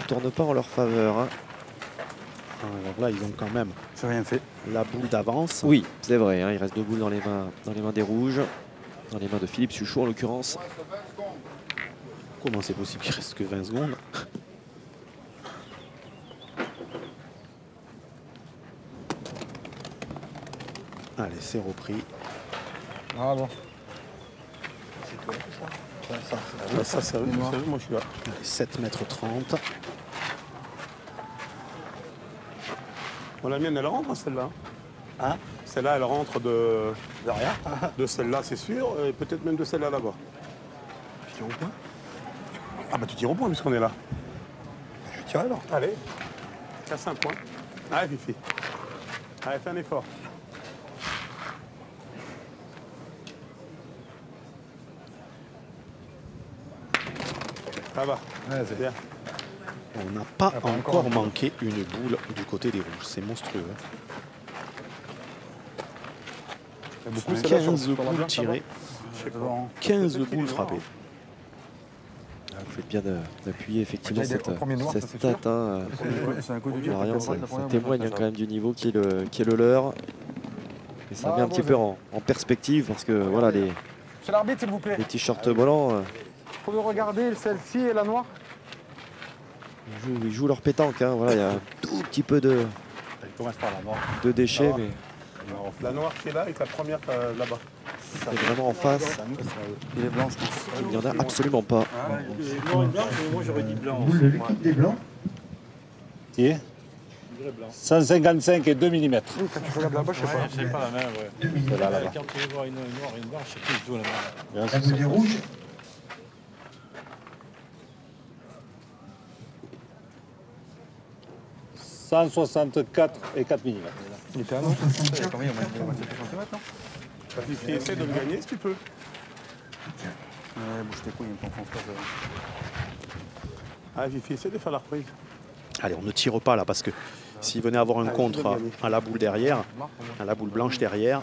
tourne pas en leur faveur. Hein. Alors là, ils ont quand même rien fait. La boule d'avance. Oui, c'est vrai. Hein, il reste 2 boules dans les mains des rouges. Dans les mains de Philippe Suchaud en l'occurrence. Comment c'est possible qu'il reste que 20 secondes? Allez, c'est repris. Ah bon. C'est toi, ça. Ouais, ça, ah, ça, ça veut, moi. Ça veut, moi je suis là. Allez, 7,30 m. Bon, la mienne, elle rentre, hein, celle-là. Hein? Celle-là, elle rentre de... derrière. De celle-là, c'est sûr, et peut-être même de celle-là, là-bas. Tu tires au point? Ah bah tu tires au point, puisqu'on est là. Je tire alors. Allez, casse un point. Allez, Fifi. Allez, fais un effort. Ça va. Bien. On n'a pas encore manqué une boule du côté des rouges. C'est monstrueux. Hein. Beaucoup, 15 boules tirées. 15 boules frappées. Vous faites bien d'appuyer effectivement cette stat. Hein. Marian, ça témoigne quand même du niveau qui est le leur. Et ça met un petit peu en perspective parce que voilà, les t-shirts volants. Faut me regarder celle-ci et la noire. Ils jouent leur pétanque, hein. Voilà, il y a un tout petit peu de déchets. Mais... La noire qui est là et la première là-bas. C'est vraiment en face. Et les blancs, je pense. Il n'y en a absolument pas. Ah, non, blanc, moi j'aurais dit blanc. Le liquide des blancs. Qui est 155 et 2 mm. Quand tu regardes là-bas, je sais pas. Je sais pas la même, ouais. Là, quand tu veux voir une noire et une blanche, c'est plus du tout la même. Elle est rouge. – 164 et 4 mm. – Il était à l'autre. – Essaie de me gagner si tu peux. – Ouais, bouge tes couilles, il me confond. – Ah, Vifi, essaie de faire la reprise. – Allez, on ne tire pas là, parce que s'il venait avoir un contre à la boule derrière, à la boule blanche derrière,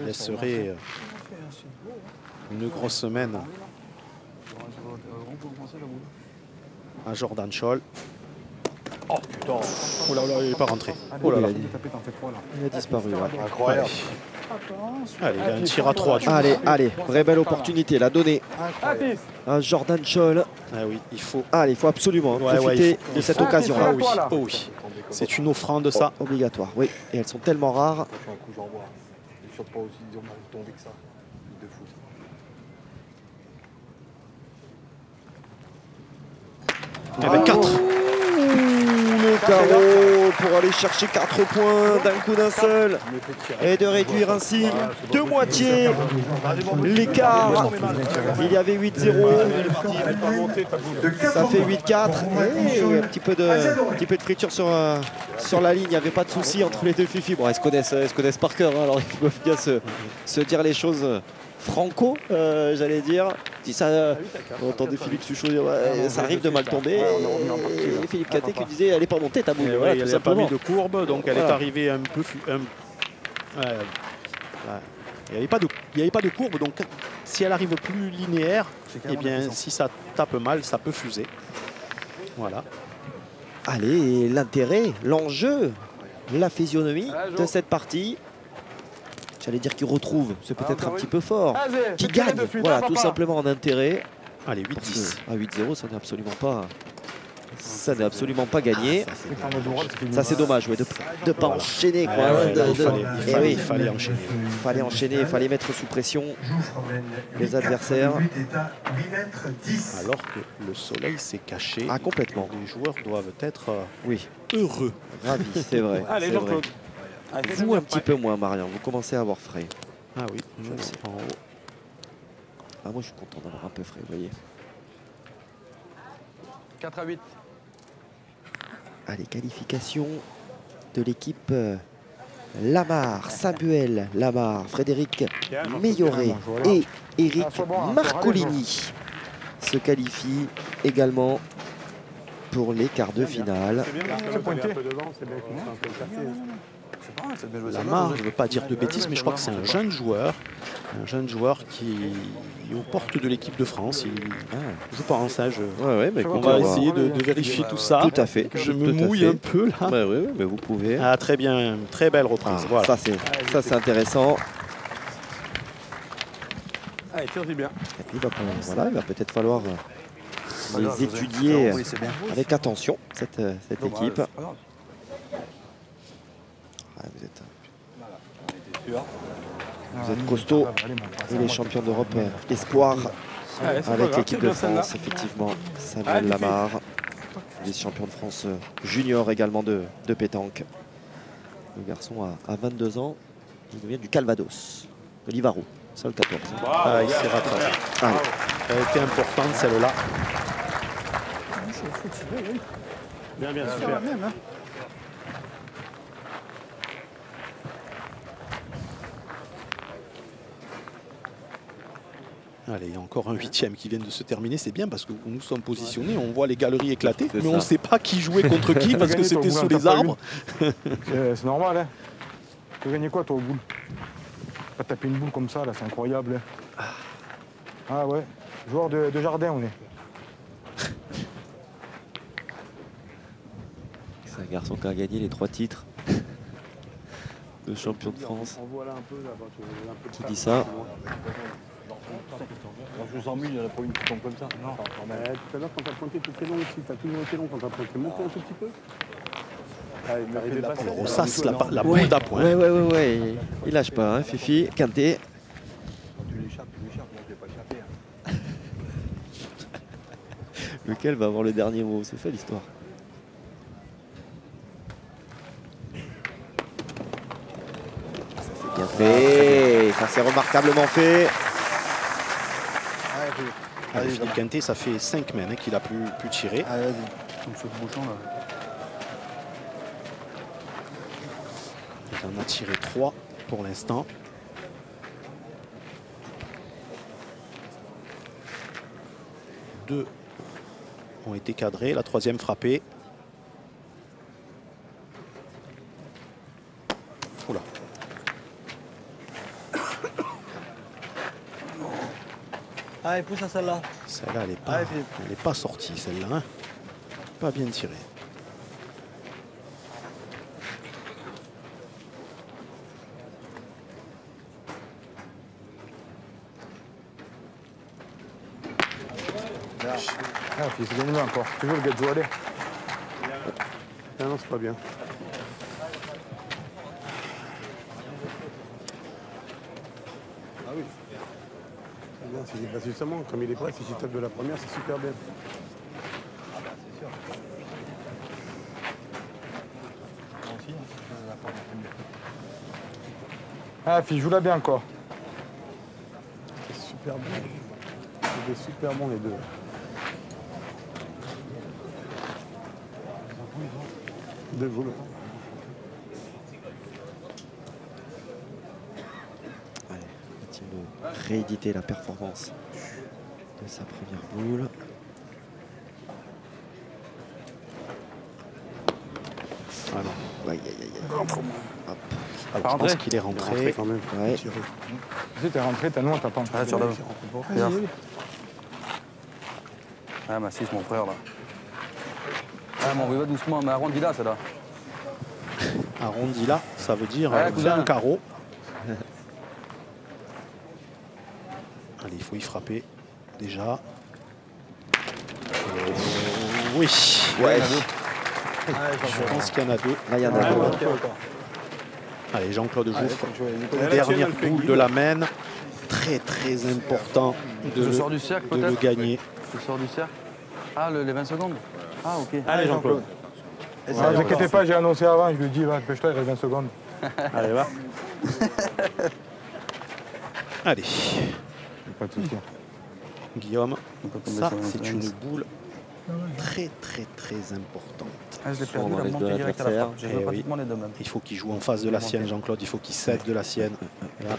il laisserait une grosse semaine à Jordan Scholl. Oh putain, oh là là, il n'est pas rentré. Oh là là. Il a disparu. Ouais. Incroyable. Allez, il y a un tir à 3. Allez, allez, vraie belle opportunité, la donnée. Un Jordan Scholl. Ah oui, il faut. Allez, il faut absolument profiter de cette occasion-là. Oh oui. C'est une offrande, ça. Obligatoire. Oui. Et elles sont tellement rares. Avec 4. Le carreau pour aller chercher 4 points d'un coup d'un seul et de réduire ainsi de moitié l'écart. Il y avait 8-0, ça fait 8-4 et un petit peu de friture sur la ligne. Il n'y avait pas de souci entre les deux Fifi. Bon, elles se connaissent par cœur, hein, alors ils peuvent bien se dire les choses franco, j'allais dire. Ça, on entendait Philippe Suchaud dire ça arrive de mal tomber. Et Philippe Quintais qui disait elle n'est pas montée ta boule. Voilà, elle n'a pas mis de courbe, donc elle est arrivée un peu. Il n'y avait pas de courbe, donc si elle arrive plus linéaire, et bien si ça tape mal, ça peut fuser. Voilà. Allez, l'intérêt, l'enjeu, la physionomie de cette partie. J'allais dire qu'il retrouve, c'est peut-être un petit peu fort. Qui gagne, voilà, tout simplement en intérêt. Allez, 8-10. À 8-0, ça n'est absolument pas... Ça n'est absolument pas gagné. Ça, c'est dommage, ouais, de ne pas enchaîner. Il fallait enchaîner. Il fallait mettre sous pression les adversaires. Alors que le soleil s'est caché. Ah, complètement. Les joueurs doivent être heureux. Ravis, c'est vrai. Allez, Jean-Claude. Vous un petit peu moins, Marian, vous commencez à avoir frais. Ah oui, je sais. En haut. Ah, moi je suis content d'avoir un peu frais, vous voyez. 4 à 8. Allez, qualification de l'équipe Lamar, Samuel Lamar, Frédéric Meilloré et Eric Marcolini se qualifient également pour les quarts de finale. Lamar, je ne veux pas dire de bêtises, mais je crois que c'est un jeune joueur qui est aux portes de l'équipe de France. Je pense, hein, on va essayer de vérifier tout ça. Tout à fait. Je me mouille un peu là. Bah, oui, mais vous pouvez. Ah, très bien, très belle reprise. Voilà. Ça c'est intéressant. Allez, tu dis bien. Et puis, voilà, il va peut-être falloir les étudier avec attention, cette équipe. Ah, vous êtes... Vous êtes costaud et les champions d'Europe espoir avec l'équipe de France, effectivement. Samuel Lamar, vice-champion de France junior également de pétanque. Le garçon a 22 ans, il vient du Calvados, de Livarot, ça le 14. Wow, il s'est rattrapé. Elle a été importante celle-là. Bien, bien, super. Allez, il y a encore un huitième qui vient de se terminer, c'est bien parce que nous sommes positionnés, on voit les galeries éclater, mais ça. On ne sait pas qui jouait contre qui parce que c'était sous les arbres. C'est normal, hein. Tu as gagné quoi toi au boule? Pas taper une boule comme ça, là, c'est incroyable. Hein. Ah ouais, joueur de jardin on est. C'est un garçon qui a gagné les 3 titres. De champion de France. Qui dit ça? Quand je vous emmue, il n'y en a pas une qui tombe comme ça. Non. Tout à l'heure, quand tu as pointé, tu étais long aussi. Tu as toujours été long quand tu as pointé. Montez un tout petit peu. Il ressasse la boule d'appoint. Oui, oui, oui. Il lâche pas, hein, Fifi. Quintais. Quand tu l'échappes, tu l'échappes. Moi, je ne l'ai pas échappé. Lequel va avoir le dernier mot? C'est fait l'histoire. Ça, c'est bien fait. Ça, c'est remarquablement fait. Allez, Philippe Quintais, ça fait 5 mènes hein, qu'il a pu tirer. Allez, vas-y, comme ce bouchon là. Il en a tiré 3 pour l'instant. Deux ont été cadrés, la troisième frappée. Oula. Ah, elle pousse à celle-là. Celle-là, elle n'est pas, pas sortie, celle-là. Hein. Pas bien tirée. Ah, puis c'est gagné encore. Tu veux le gars de jouer aller? Ah non, c'est pas bien. Ah oui. C'est bien, c'est justement, comme il est prêt, si tu tapes de la première, c'est super bien. Ah bah c'est sûr. Ah, puis joue là bien encore. C'est super bon. C'est des super bons les deux. Deux boules. Rééditer la performance de sa première boule. Ah non. Aïe, aïe, aïe. Hop. Alors, je pense qu'il est rentré quand même. Ouais. Tu es rentré, t'as loin, t'as pas entré. Ah, tu redonnes. Ah, ma 6, mon frère, là. Ah, mais on va doucement, mais arrondi là, celle-là. Arrondi là, ça veut dire un carreau. Allez, il faut y frapper, déjà. Oui, ouais. Je pense qu'il y en a deux. Là, il y en a deux. Allez, Jean-Claude Jouffre, dernière boule de la main. Très, très important de le gagner. Je sors du cercle. Ah, les 20 secondes? Ah, ok. Allez, Jean-Claude. Ne vous inquiétez pas, j'ai annoncé avant. Je lui ai dit, va, pêche-toi, il reste 20 secondes. Allez, va. Allez. Guillaume, ça c'est une boule très très très importante. Ah, je l'ai perdu, la montée directe à la frappe. J'ai pratiquement les deux mêmes. Il faut qu'il joue en face de la sienne, Jean-Claude. Il faut qu'il cède de la sienne. Là,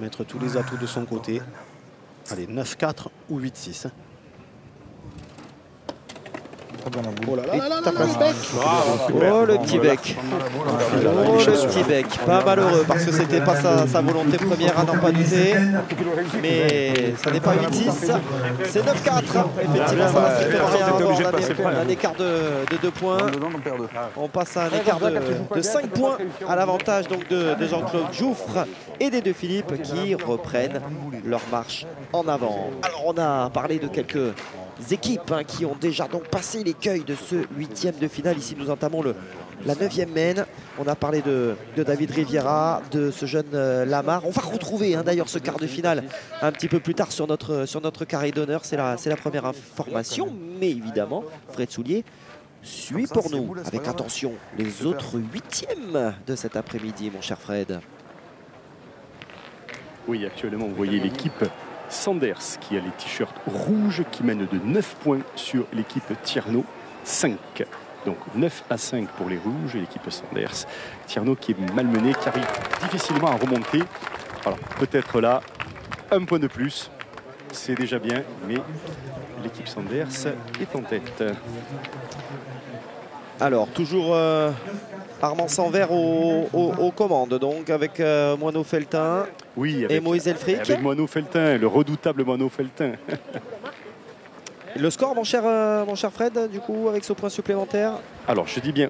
mettre tous les atouts de son côté. Allez, 9-4 ou 8-6. Oh là là, le petit bec. Oh le petit bec. Pas malheureux parce que c'était pas sa volonté première à n'en pas user. Mais ça n'est pas 8-6. C'est 9-4. Effectivement, ça va strictement rien avoir. Un écart de 2 points. On passe à un écart de 5 points à l'avantage donc de Jean-Claude Jouffre et des deux Philippe qui reprennent leur marche en avant. Alors on a parlé de quelques équipes hein, qui ont déjà donc passé l'écueil de ce huitième de finale. Ici, nous entamons la 9e main. On a parlé de David Riviera, de ce jeune Lamar. On va retrouver hein, d'ailleurs ce quart de finale un petit peu plus tard sur notre carré d'honneur. C'est la première information. Mais évidemment, Fred Soulier suit pour nous avec attention les autres 8e de cet après-midi, mon cher Fred. Oui, actuellement, vous voyez l'équipe Sanvers qui a les t-shirts rouges, qui mène de 9 points sur l'équipe Tierno, 5. Donc 9 à 5 pour les rouges et l'équipe Sanvers. Tierno qui est malmené, qui arrive difficilement à remonter. Alors peut-être là, un point de plus, c'est déjà bien, mais l'équipe Sanvers est en tête. Alors toujours Armand Sanvers aux commandes, donc avec Moineau-Feltin. Oui, et Moïse Elfric. Avec Moineau-Feltin, le redoutable Moineau-Feltin. Le score, mon cher Fred, du coup, avec ce point supplémentaire? Alors, je dis bien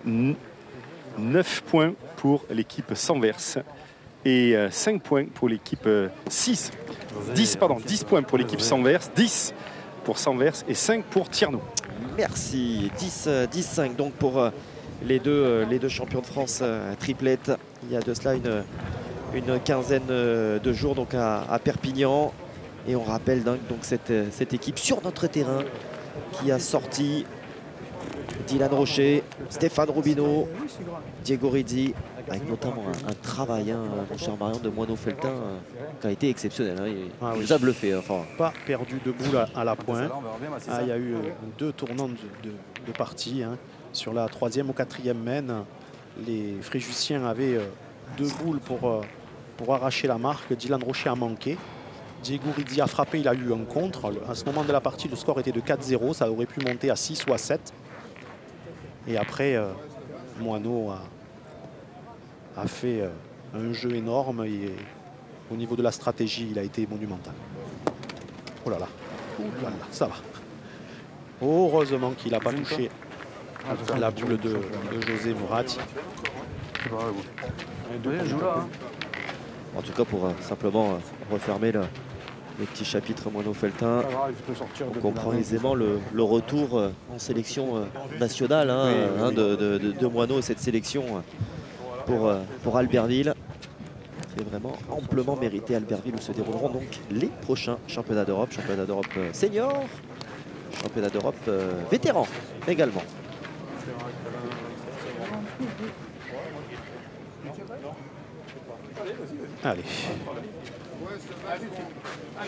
9 points pour l'équipe Sanvers et 5 points pour l'équipe 10 points pour l'équipe Sanvers, 10 pour Sanvers et 5 pour Tierno. Merci, 10-5 donc pour les deux champions de France triplette. Il y a de cela une quinzaine de jours donc à Perpignan. Et on rappelle donc cette équipe sur notre terrain qui a sorti Dylan Rocher, Stéphane Robineau, Diego Rizzi, avec notamment un travail, hein, mon cher Marian, de Moineau-Feltin qui a été exceptionnel. Hein, il nous a bluffé. Enfin. Pas perdu de boule à la pointe. Ah, il y a eu deux tournantes de partie. Hein. Sur la 3e ou 4e mène, les Fréjussiens avaient deux boules pour arracher la marque. Dylan Rocher a manqué. Diego Rizzi a frappé, il a eu un contre. À ce moment de la partie, le score était de 4-0. Ça aurait pu monter à 6 ou à 7. Et après, Moineau a fait un jeu énorme. Et au niveau de la stratégie, il a été monumental. Oh là là, ça va. Heureusement qu'il n'a pas touché la boule de José Murati. En tout cas, pour simplement refermer le petit chapitre Moineau-Feltin, on comprend aisément le retour en sélection nationale hein, de Moineau, cette sélection pour Albertville. C'est vraiment amplement mérité, Albertville, où se dérouleront donc les prochains championnats d'Europe senior, championnats d'Europe vétérans également.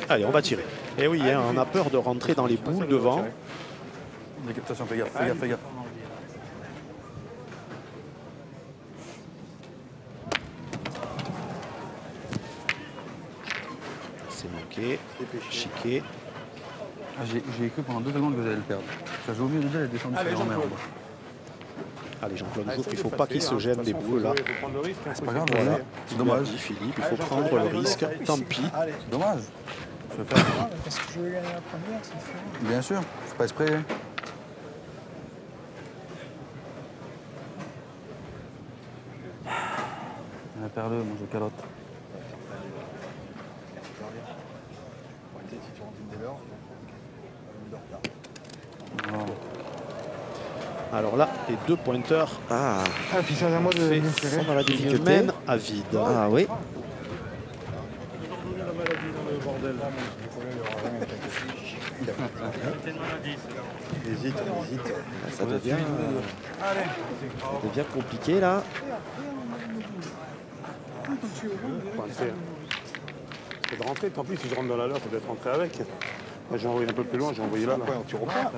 Allez, on va tirer. Et oui, hein, on a peur de rentrer dans les boules devant. Attention, fais gaffe. C'est manqué, chiqué. Ah, j'ai cru pendant 2 secondes que vous allez le perdre. Ça joue au mieux déjà la défense. Allez, Jean-Claude Jouffre, il ne faut pas qu'il se gêne des boules là. C'est pas grave, voilà. C'est dommage. Dit Philippe, il faut prendre le risque, tant pis. C'est dommage. Parce que je veux gagner la première, c'est sûr. Bien sûr, je passe près. On a perdu, moi je calotte. Alors là, les deux pointeurs sont dans la difficulté à vide. Ah oui. Hésite. Ça devient compliqué là. C'est de rentrer, tant pis, si je rentre dans la leur, ça doit être rentré avec. J'ai envoyé un peu plus loin, j'ai envoyé là. Après, tu reprends.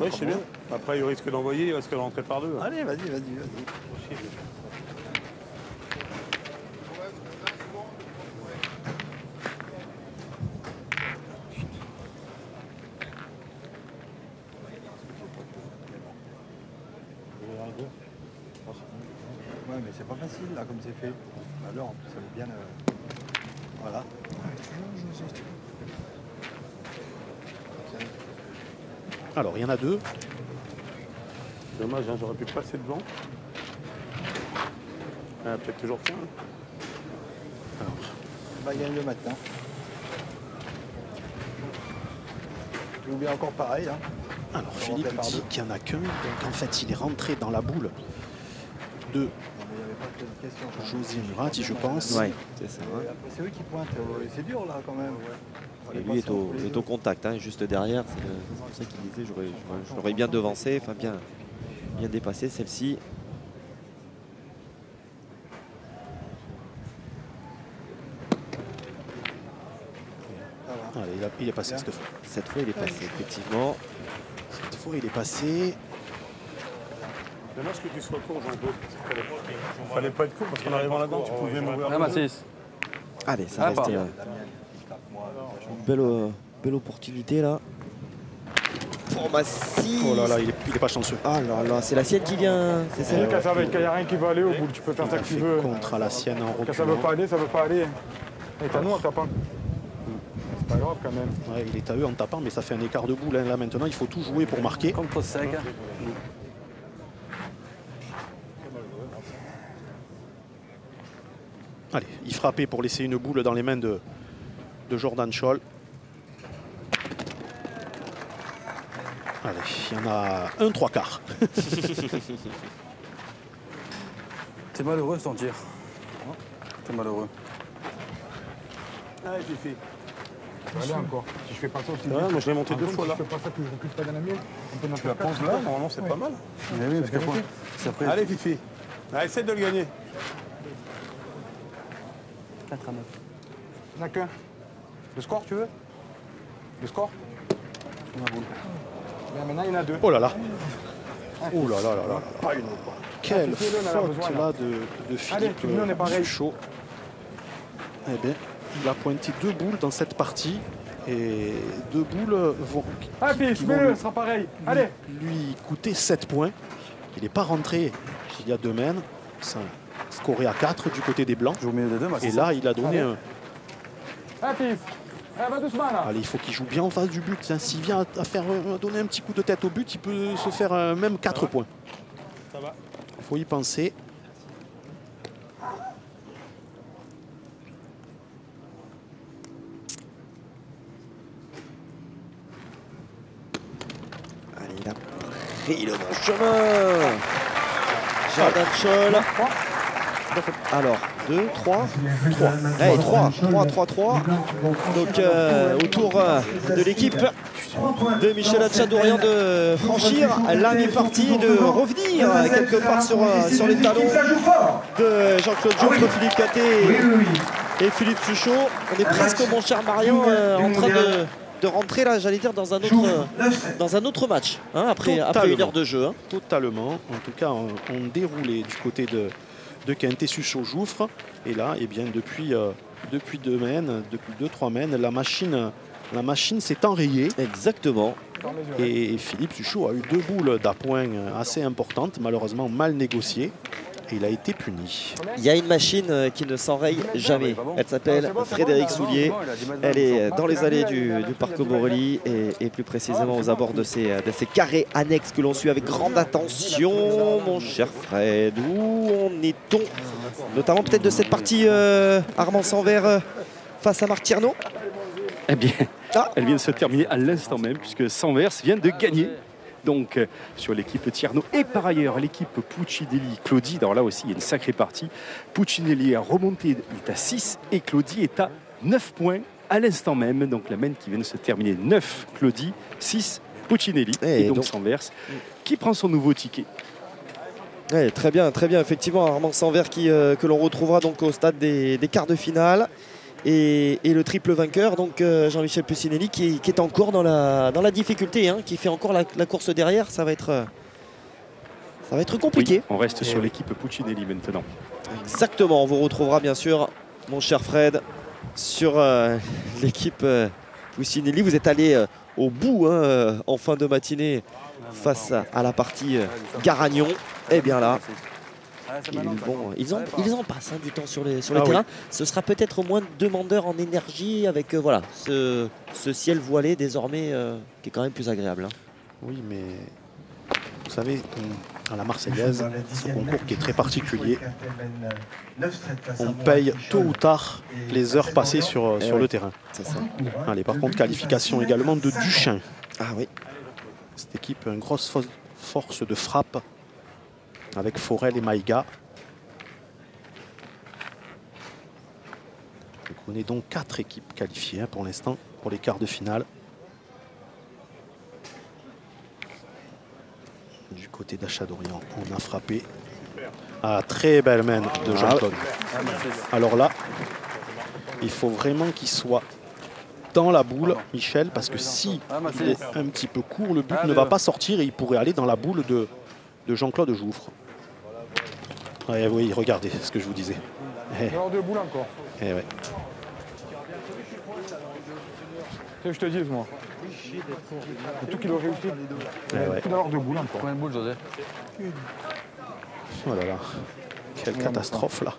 Oui, je sais bien. Après, il risque d'envoyer, il risque de rentrer par deux. Allez, vas-y. Ouais, mais c'est pas facile, là, comme c'est fait. Alors, en plus, ça veut bien... Voilà. Alors, il y en a deux. Dommage, hein, j'aurais pu passer devant. Ah, peut-être toujours qu'un. Il va gagner le matin. ou bien encore pareil. Hein. Alors Philippe dit qu'il n'y en a qu'un, donc en fait il est rentré dans la boule de José Murati, je pense. Ouais, c'est ça. Hein. C'est eux qui pointent, c'est dur là quand même. Ouais. Et lui est au contact, hein, juste derrière. C'est pour ça qu'il disait j'aurais bien devancé, enfin bien dépassé celle-ci. Allez, il est passé cette fois. Cette fois, il est passé, effectivement. Cette fois, il est passé. Dommage que tu sois court, Jean-Claude. Il fallait pas être court parce qu'en arrivant là-dedans, tu pouvais m'ouvrir. Allez, ça reste une belle opportunité là. Pour Massy. Oh là là, il est pas chanceux. Ah là là, c'est la sienne qui vient. C'est celle qui a rien qui va aller au bout. Tu peux faire ça que tu veux. Contre la sienne en reculant. Quand ça veut pas aller, ça veut pas aller. Et t'as nous en tapant. Pas grave quand même. Ouais, il est à eux en tapant, mais ça fait un écart de boule. Hein. Là maintenant, il faut tout jouer pour marquer. Contre sec. Allez, il frappait pour laisser une boule dans les mains de Jordan Scholl. Allez, il y en a un 3/4. C'est malheureux de s'en tirer. C'est malheureux. Ah, j'ai fait. Allez, encore. Si je fais pas ça aussi. Ah, moi je l'ai monté deux fois là. Si je fais pas ça, que je recule pas dans la mienne. Tu la poses là, normalement c'est pas mal. Mais oui, parce que quoi. Après, allez, Fifi. Allez, essaie de le gagner. 4-9. Il n'y en a qu'un. Le score, tu veux? Le score? Maintenant, il y en a deux. Oh là là. Oh là là là là. Pas une autre. Quelle faute là de Philippe Suchaud. Eh bien. Il a pointé deux boules dans cette partie et deux boules vont, lui coûter 7 points. Il n'est pas rentré il y a deux mènes, sans scorer à 4 du côté des Blancs. Et là, il a donné un... Allez, il faut qu'il joue bien en face du but. Hein. S'il vient à donner un petit coup de tête au but, il peut se faire même 4 points. Il faut y penser. Il est au bon chemin. Jordan Scholl. Alors, 2, 3, 3. Allez, 3, 3, 3, 3. Donc, autour de l'équipe de Michel Hatchadourian de franchir la mi-partie, de revenir quelque part sur les talons de Jean-Claude Jouffre, Philippe Quintais et Philippe Suchaud. On est presque, mon cher Marian, en train de rentrer là, j'allais dire, dans un autre match, hein, après une heure de jeu. Hein. Totalement. En tout cas, on déroulait du côté de Quintais, Suchaud, Jouffre. Et là, eh bien, depuis 2-3 mènes, la machine s'est enrayée. Exactement. Et Philippe Suchaud a eu deux boules d'appoint assez importantes, malheureusement mal négociées. Et il a été puni. Il y a une machine qui ne s'enraye jamais. Elle s'appelle Frédéric Soulier. Elle est dans les allées du parc Borély et plus précisément aux abords de ces carrés annexes que l'on suit avec grande attention, mon cher Fred. Où en est-on? Notamment peut-être de cette partie Armand Sanvers face à Marc Tierno. Eh bien, elle vient de se terminer à l'instant même puisque Sanvers vient de gagner. Donc sur l'équipe Tierno et par ailleurs l'équipe Puccinelli, Claudie. Alors là aussi il y a une sacrée partie. Puccinelli a remonté, il est à 6 et Claudie est à 9 points à l'instant même. Donc la mène qui vient de se terminer, 9 Claudie, 6 Puccinelli et donc Sanvers qui prend son nouveau ticket. Ouais, très bien effectivement Armand Sanvers que l'on retrouvera donc au stade des quarts de finale. Et le triple vainqueur, donc Jean-Michel Puccinelli, qui est encore dans la difficulté, hein, qui fait encore la course derrière, ça va être compliqué. Oui, on reste sur l'équipe Puccinelli maintenant. Exactement, on vous retrouvera bien sûr, mon cher Fred, sur l'équipe Puccinelli. Vous êtes allé au bout hein, en fin de matinée face à la partie Garagnon. Et bien là... Ils en passent hein, du temps sur le terrain. Oui. Ce sera peut-être moins demandeur en énergie avec voilà, ce ciel voilé désormais qui est quand même plus agréable. Hein. Oui, mais vous savez, à la Marseillaise, ce concours qui est très particulier, on paye tôt ou tard les heures passées sur le terrain. Ça. Allez, par contre, qualification également de Duchin. Ah oui, cette équipe a une grosse force de frappe avec Forel et Maïga. On est donc 4 équipes qualifiées pour l'instant pour les quarts de finale. Du côté d'Hatchadourian, on a frappé. Ah, très belle main de Jean-Claude. Alors là, il faut vraiment qu'il soit dans la boule, Michel, parce que si il est un petit peu court, le but ne va pas sortir et il pourrait aller dans la boule de Jean-Claude Jouffre. Ouais, oui, regardez ce que je vous disais. Ouais. Je te dis, moi. Tout qu'il aurait réussi. Tout d'avoir deux boules encore. Combien de boules, José ? Une. Oh là là, quelle catastrophe là.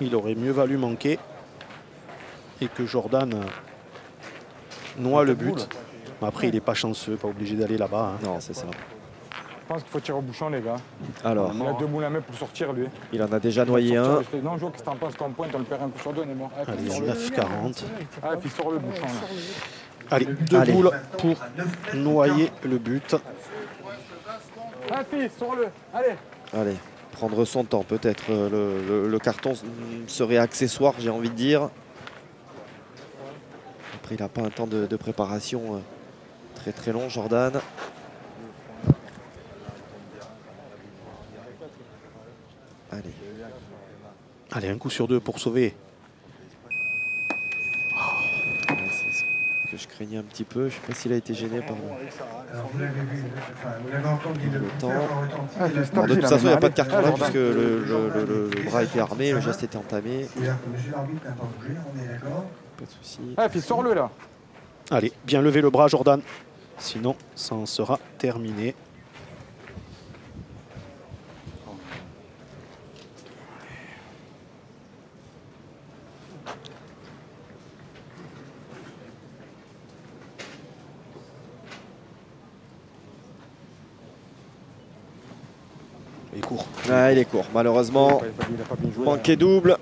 Il aurait mieux valu manquer et que Jordan noie le but. Après, il n'est pas chanceux, pas obligé d'aller là-bas. Hein. Non, c'est ça. Je pense qu'il faut tirer au bouchon, les gars. Alors, il a deux boules à mettre pour sortir, lui. Il en a déjà noyé un. Non, je vois que t'en passes ton point, on le perd un coup sur deux, on est mort. Allez, 9,40. Ah, et puis sort le bouchon, là. Allez, deux boules pour noyer le but. Ah, puis, sors-le. Allez. Allez, prendre son temps, peut-être. Le carton serait accessoire, j'ai envie de dire. Après, il n'a pas un temps de préparation très très long, Jordan. Allez. Allez, un coup sur deux pour sauver. Oh. C'est ce que je craignais un petit peu. Je ne sais pas s'il a été gêné par le temps. Alors, de toute façon, il n'y a pas de carton là puisque le bras était armé, le geste était entamé. Pas de souci. Ah, puis sors-le là. Allez, bien lever le bras, Jordan. Sinon, ça en sera terminé. Ah, il est court, malheureusement. Manqué double.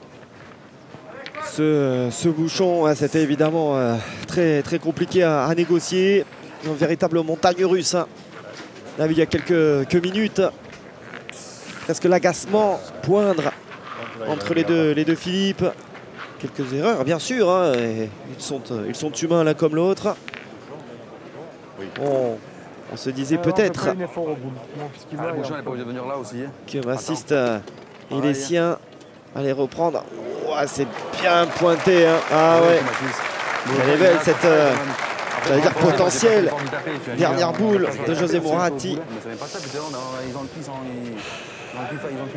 Ce bouchon, hein, c'était évidemment très, très compliqué à négocier. Une véritable montagne russe. Hein. Là, il y a quelques minutes. Presque l'agacement poindre entre les deux Philippe. Quelques erreurs, bien sûr. Hein, ils sont humains l'un comme l'autre. On se disait peut-être que Bassiste et les siens allaient reprendre. Ouah, c'est bien pointé. Hein. Ah ouais. Elle est belle cette potentielle dernière boule de José Murati.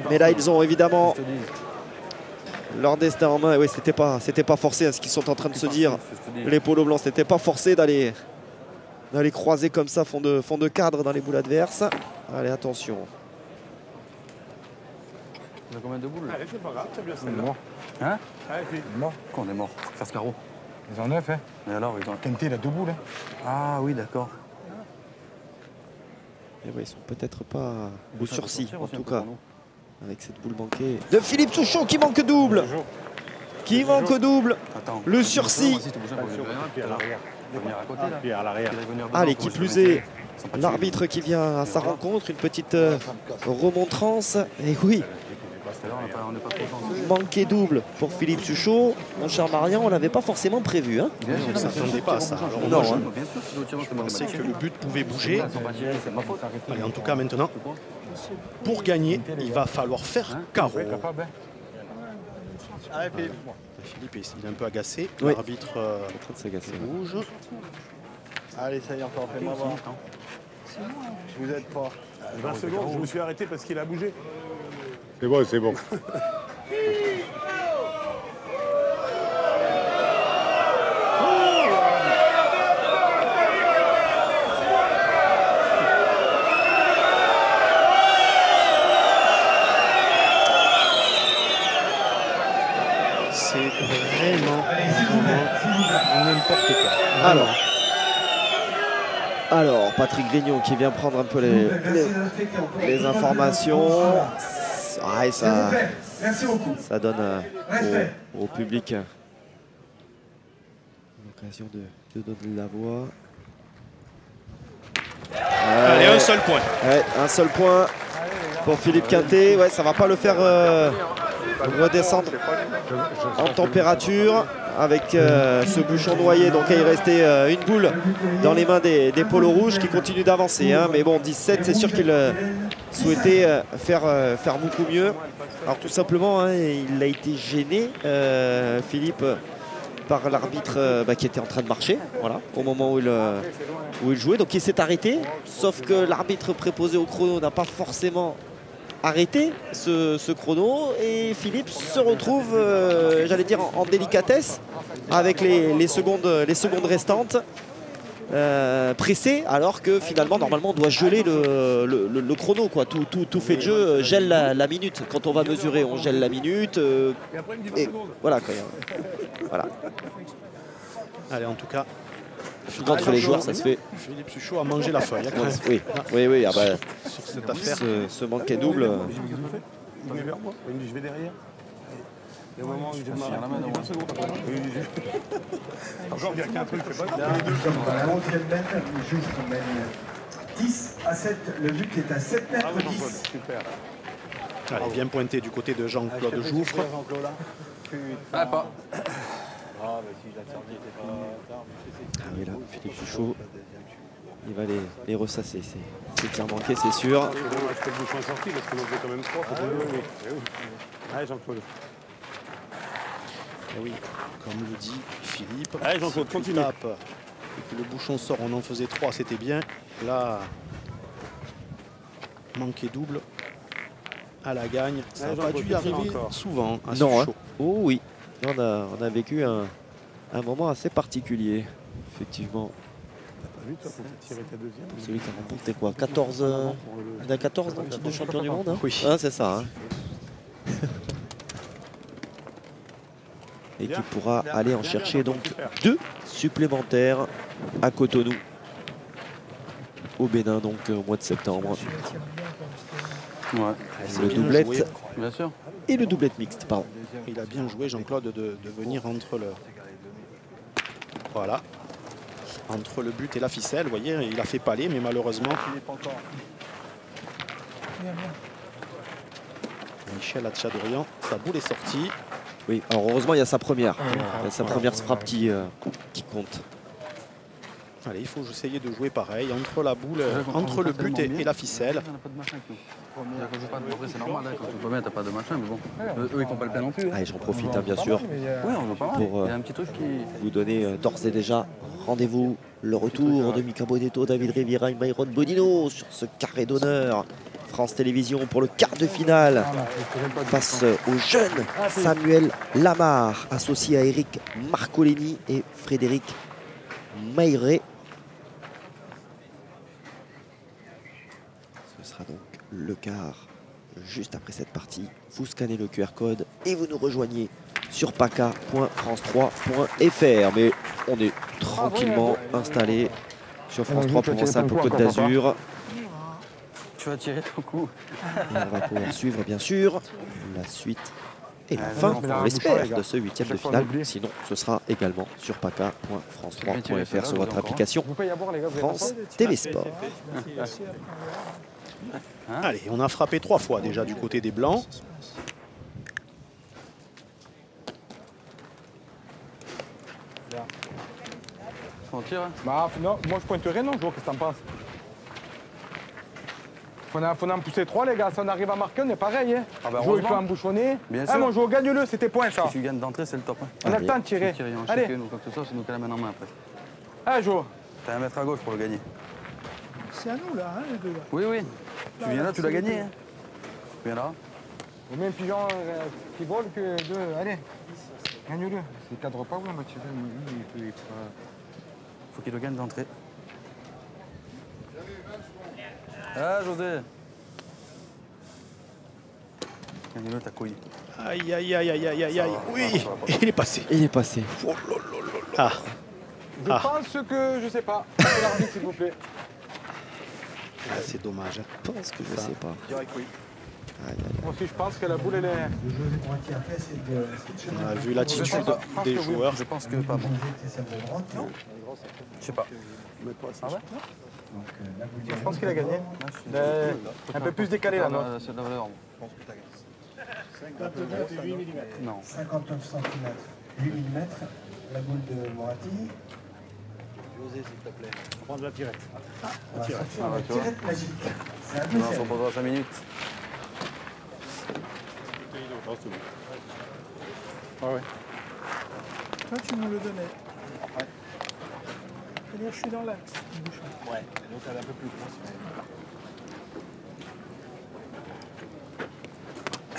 Mais là, ils ont évidemment leur destin en main. Oui, c'était pas forcé à ce qu'ils sont en train de se dire. Les polos blancs, c'était pas forcé d'aller. Les croiser comme ça, fond de cadre dans les boules adverses. Allez, attention. On a combien de boules? Allez, c'est pas grave, c'est bien ça. On est mort. Hein? Allez, on est mort. Quand on est mort, faut faire ce carreau. Ils ont 9, hein? Et alors, ils ont... Quintais, il a 2 boules. Hein. Ah oui, d'accord. Et ouais, ils sont peut-être pas au sursis, en tout cas. Avec cette boule manquée. De Philippe Suchaud qui manque double. Qui manque double. Attends, le sursis. Allez, qui plus est, l'arbitre qui vient à sa rencontre, une petite remontrance. Et oui, manqué double pour Philippe Suchaud. Mon cher Marian, on l'avait pas forcément prévu. Hein. On ne s'attendait pas à ça. Alors, non, moi, je pensais que le but pouvait bouger. Allez, en tout cas, maintenant, pour gagner, il va falloir faire carreau. Philippe, il est un peu agacé. Oui. L'arbitre rouge. Allez, ça y est, encore, fais-moi voir. Je vous aide pas. 20 secondes, je me suis arrêté parce qu'il a bougé. C'est bon, c'est bon. Alors, Patrick Grignon qui vient prendre un peu les informations. Ah, et ça donne au public l'occasion de donner de la voix. Allez, un seul point. Ouais, un seul point pour Philippe Quintais. Ouais, ça ne va pas le faire redescendre en température avec ce bouchon noyé. Donc là, il restait une boule dans les mains des polos rouges qui continuent d'avancer. Hein. Mais bon, 17, c'est sûr qu'il souhaitait faire beaucoup mieux. Alors tout simplement, hein, il a été gêné, Philippe, par l'arbitre qui était en train de marcher, voilà, au moment où il jouait. Donc il s'est arrêté, sauf que l'arbitre préposé au chrono n'a pas forcément arrêté ce chrono. Et Philippe se retrouve, j'allais dire, en délicatesse avec les secondes restantes, pressées, alors que finalement, normalement, on doit geler le chrono, quoi. Tout fait de jeu gèle la minute. Quand on va mesurer, on gèle la minute. Et voilà, quoi. Voilà. Allez, en tout cas, entre les joueurs, ça se fait. Philippe Suchaud a mangé la feuille. Oui, oui, oui. Ah bah, sur cette affaire, ce manquet double. Je vais derrière. Il y a un moment où je marre la main. Encore, il y a qu'un truc, je sais pas. La 11e mètre, Jouffre mène 10 à 7. Le but est à 7 mètres 10. Super. Allez, bien pointé du côté de Jean-Claude Jouffre. Ah, pas. Ah, oui, là, Philippe Suchaud, il va les ressasser. C'est clair manqué, c'est sûr. Oui, comme le dit Philippe. Allez, Jean-Claude, continue. Le bouchon sort, on en faisait 3, c'était bien. Là, manqué double. À la gagne, ça n'a pas dû arriver souvent à Suchaud. Hein. Oh oui, on a vécu un moment assez particulier, effectivement. T'as pas vu, toi, pour tirer ta deuxième. Celui qui a remporté quoi, 14 de champion du monde, hein. Oui. Ah, c'est ça. Hein. Et qui pourra aller en chercher donc 2 supplémentaires à Cotonou, au Bénin, donc au mois de septembre. Ouais. Le doublette joué, bien sûr. Et le doublette mixte, pardon. Il a bien joué, Jean-Claude, de venir entre le... Voilà. Entre le but et la ficelle, vous voyez, il a fait paler, mais malheureusement... Michel Hatchadourian, sa boule est sortie. Oui, alors heureusement, il y a sa première. Il y a sa première frappe qui compte. Allez, il faut essayer de jouer pareil, entre la boule, entre le but et la ficelle. Quand je joue pas de progrès, c'est normal, hein. Quand tu joues pas bien, t'as pas de machin, mais bon, eux ils font pas le plein non plus. Allez, j'en profite, hein, bien sûr, pour vous donner d'ores et déjà rendez-vous, le retour de Mika Bonetto, David Riviera et Myron Bodino sur ce carré d'honneur. France Télévisions pour le quart de finale face au jeune Samuel Lamar, associé à Eric Marcolini et Frédéric Mairé. Ce sera donc le quart juste après cette partie. Vous scannez le QR code et vous nous rejoignez sur paca.france3.fr. Mais on est tranquillement installé sur France 3 Provence pour Côte d'Azur. Tu vas tirer ton coup. Et on va pouvoir suivre bien sûr la suite et la fin, on l'espère, de ce 8e de finale. Sinon, ce sera également sur paca.france3.fr sur votre application France TV Sport. Allez, on a frappé 3 fois déjà du côté des Blancs. On tire, hein. Bah, non, moi je pointerai, non, je vois, qu'est-ce que t'en penses? Faut en pousser 3, les gars. Si on arrive à marquer, on est pareil. Hein. Ah bah jouer, il peut en bouchonner. Bien sûr. Ah, mon joueur, gagne-le, c'était point, ça. Si tu gagnes d'entrée, c'est le top. Hein. On a le temps de tirer. Allez. Allez. C'est nous qui la mène en main après. Allez, joueur. T'as un mètre à gauche pour le gagner. C'est à nous, là, hein, les deux. Oui, oui. Tu viens là, tu l'as gagné. Hein. Tu viens là. Au même pigeon qui vole que deux. Allez, gagne-le. C'est cadre pas, ou on va tirer. Il faut qu'il le gagne d'entrée. Ah, José. Gagne-le, ta couille. Aïe, aïe, aïe, aïe, aïe, aïe, aïe. Oui, il est passé. Il est passé. Oh, ah. Je pense que je sais pas. L'arbitre, s'il vous plaît. Ah, c'est dommage. Je pense que je sais pas. Direct, oui. Aïe, aïe. Moi aussi, je pense que la boule, elle est... On a vu l'attitude des joueurs. Je pense que pas bon. Je sais pas. Ah ouais. Donc, là, vous je pense qu'il a gagné. Un peu plus décalé là, non? C'est de la valeur. Je pense que tu as gagné. 59 et 8 mm. Non. 59 cm. 8 mm. La boule de Murati. José, s'il te plaît. On va prendre la tirette. Ah, la tirette. La tirette magique. C'est un peu ça. On prendra 5 minutes. Ah ouais. Toi, tu nous le donnais. Ouais. C'est-à-dire, je suis dans l'axe. Ouais, et donc elle est un peu plus grosse.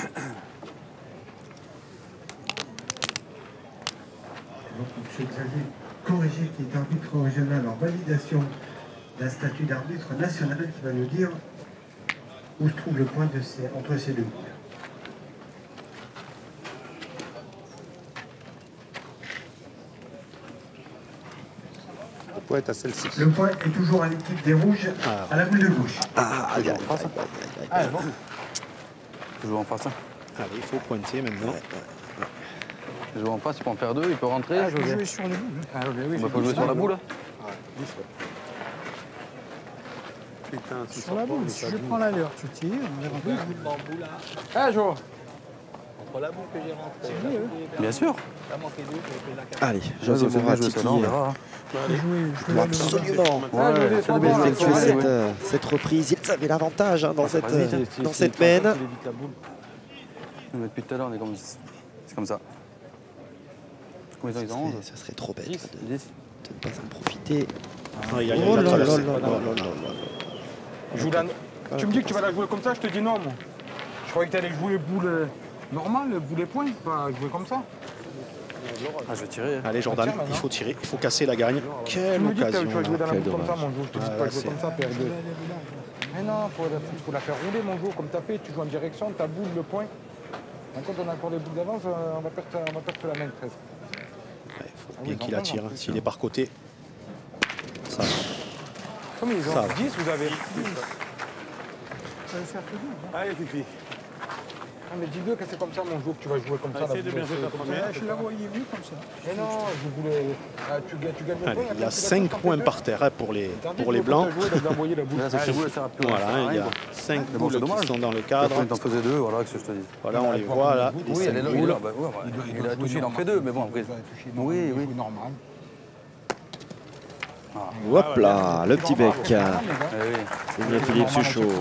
Mais... Donc, M. Xavier Corrigé, qui est arbitre régional en validation d'un statut d'arbitre national, qui va nous dire où se trouve le point de ces... entre ces deux boules. À celle-ci. Le point est toujours à l'équipe des rouges, à la boule de gauche. Ah, regarde. Ah, bon. Toujours en face. Allez, il faut pointer maintenant. Je joue en face, il peut en faire deux, il peut rentrer. Ah, je vais jouer sur les boules. Ah, oui, il faut jouer sur la boule. Putain, tu sur la boule, si je prends l'allure, tu tires. Ah, je vois. Entre la boule que j'ai rentrée. Bien sûr. Allez, José Murati qui doit absolument effectuer cette reprise. Il avait l'avantage dans cette mène. Depuis tout à l'heure, on est comme ça. C'est comme ça. Combien de temps ils ont ? Ça serait trop bête de ne pas en profiter. Oh là là là là. Tu me dis que tu vas la jouer comme ça, je te dis non. Je croyais que tu allais jouer boule normale, boule et point, pas jouer comme ça. Ah, je vais tirer. Allez, Jordan, tirer, il faut tirer, il faut casser la gagne. Quelle occasion! Tu vas jouer dans la boule comme ça, mon Joe. Je te dis pas jouer comme ça, perdre. Mais non, faut la faire rouler, mon Joe, comme t'as fait. Tu joues en direction, ta boule, le point. Quand on a encore des boules d'avance, on va perdre la main, presque. Il faut bien qu'il la tire. S'il est par côté, ça va. Combien ils ont? 10, vous avez. Allez, Fifi. Ah mais dis-le que c'est comme ça mon jeu que tu vas jouer comme ça. Essaye de bien jouer ta première. Je la voyais mieux comme ça. Mais non, je voulais... Ah, tu gagnes le point. Il y a 5 points par terre pour les blancs. Voilà, il y a 5 boules qui sont dans le cadre. On en faisait 2, voilà, que ce que je te dis. Voilà, on les voit là. Oui, elle est là. Il a touché, il en fait 2, mais bon, après... Oui, oui, normal. Hop là, le petit bec. C'est bien Philippe Suchaud.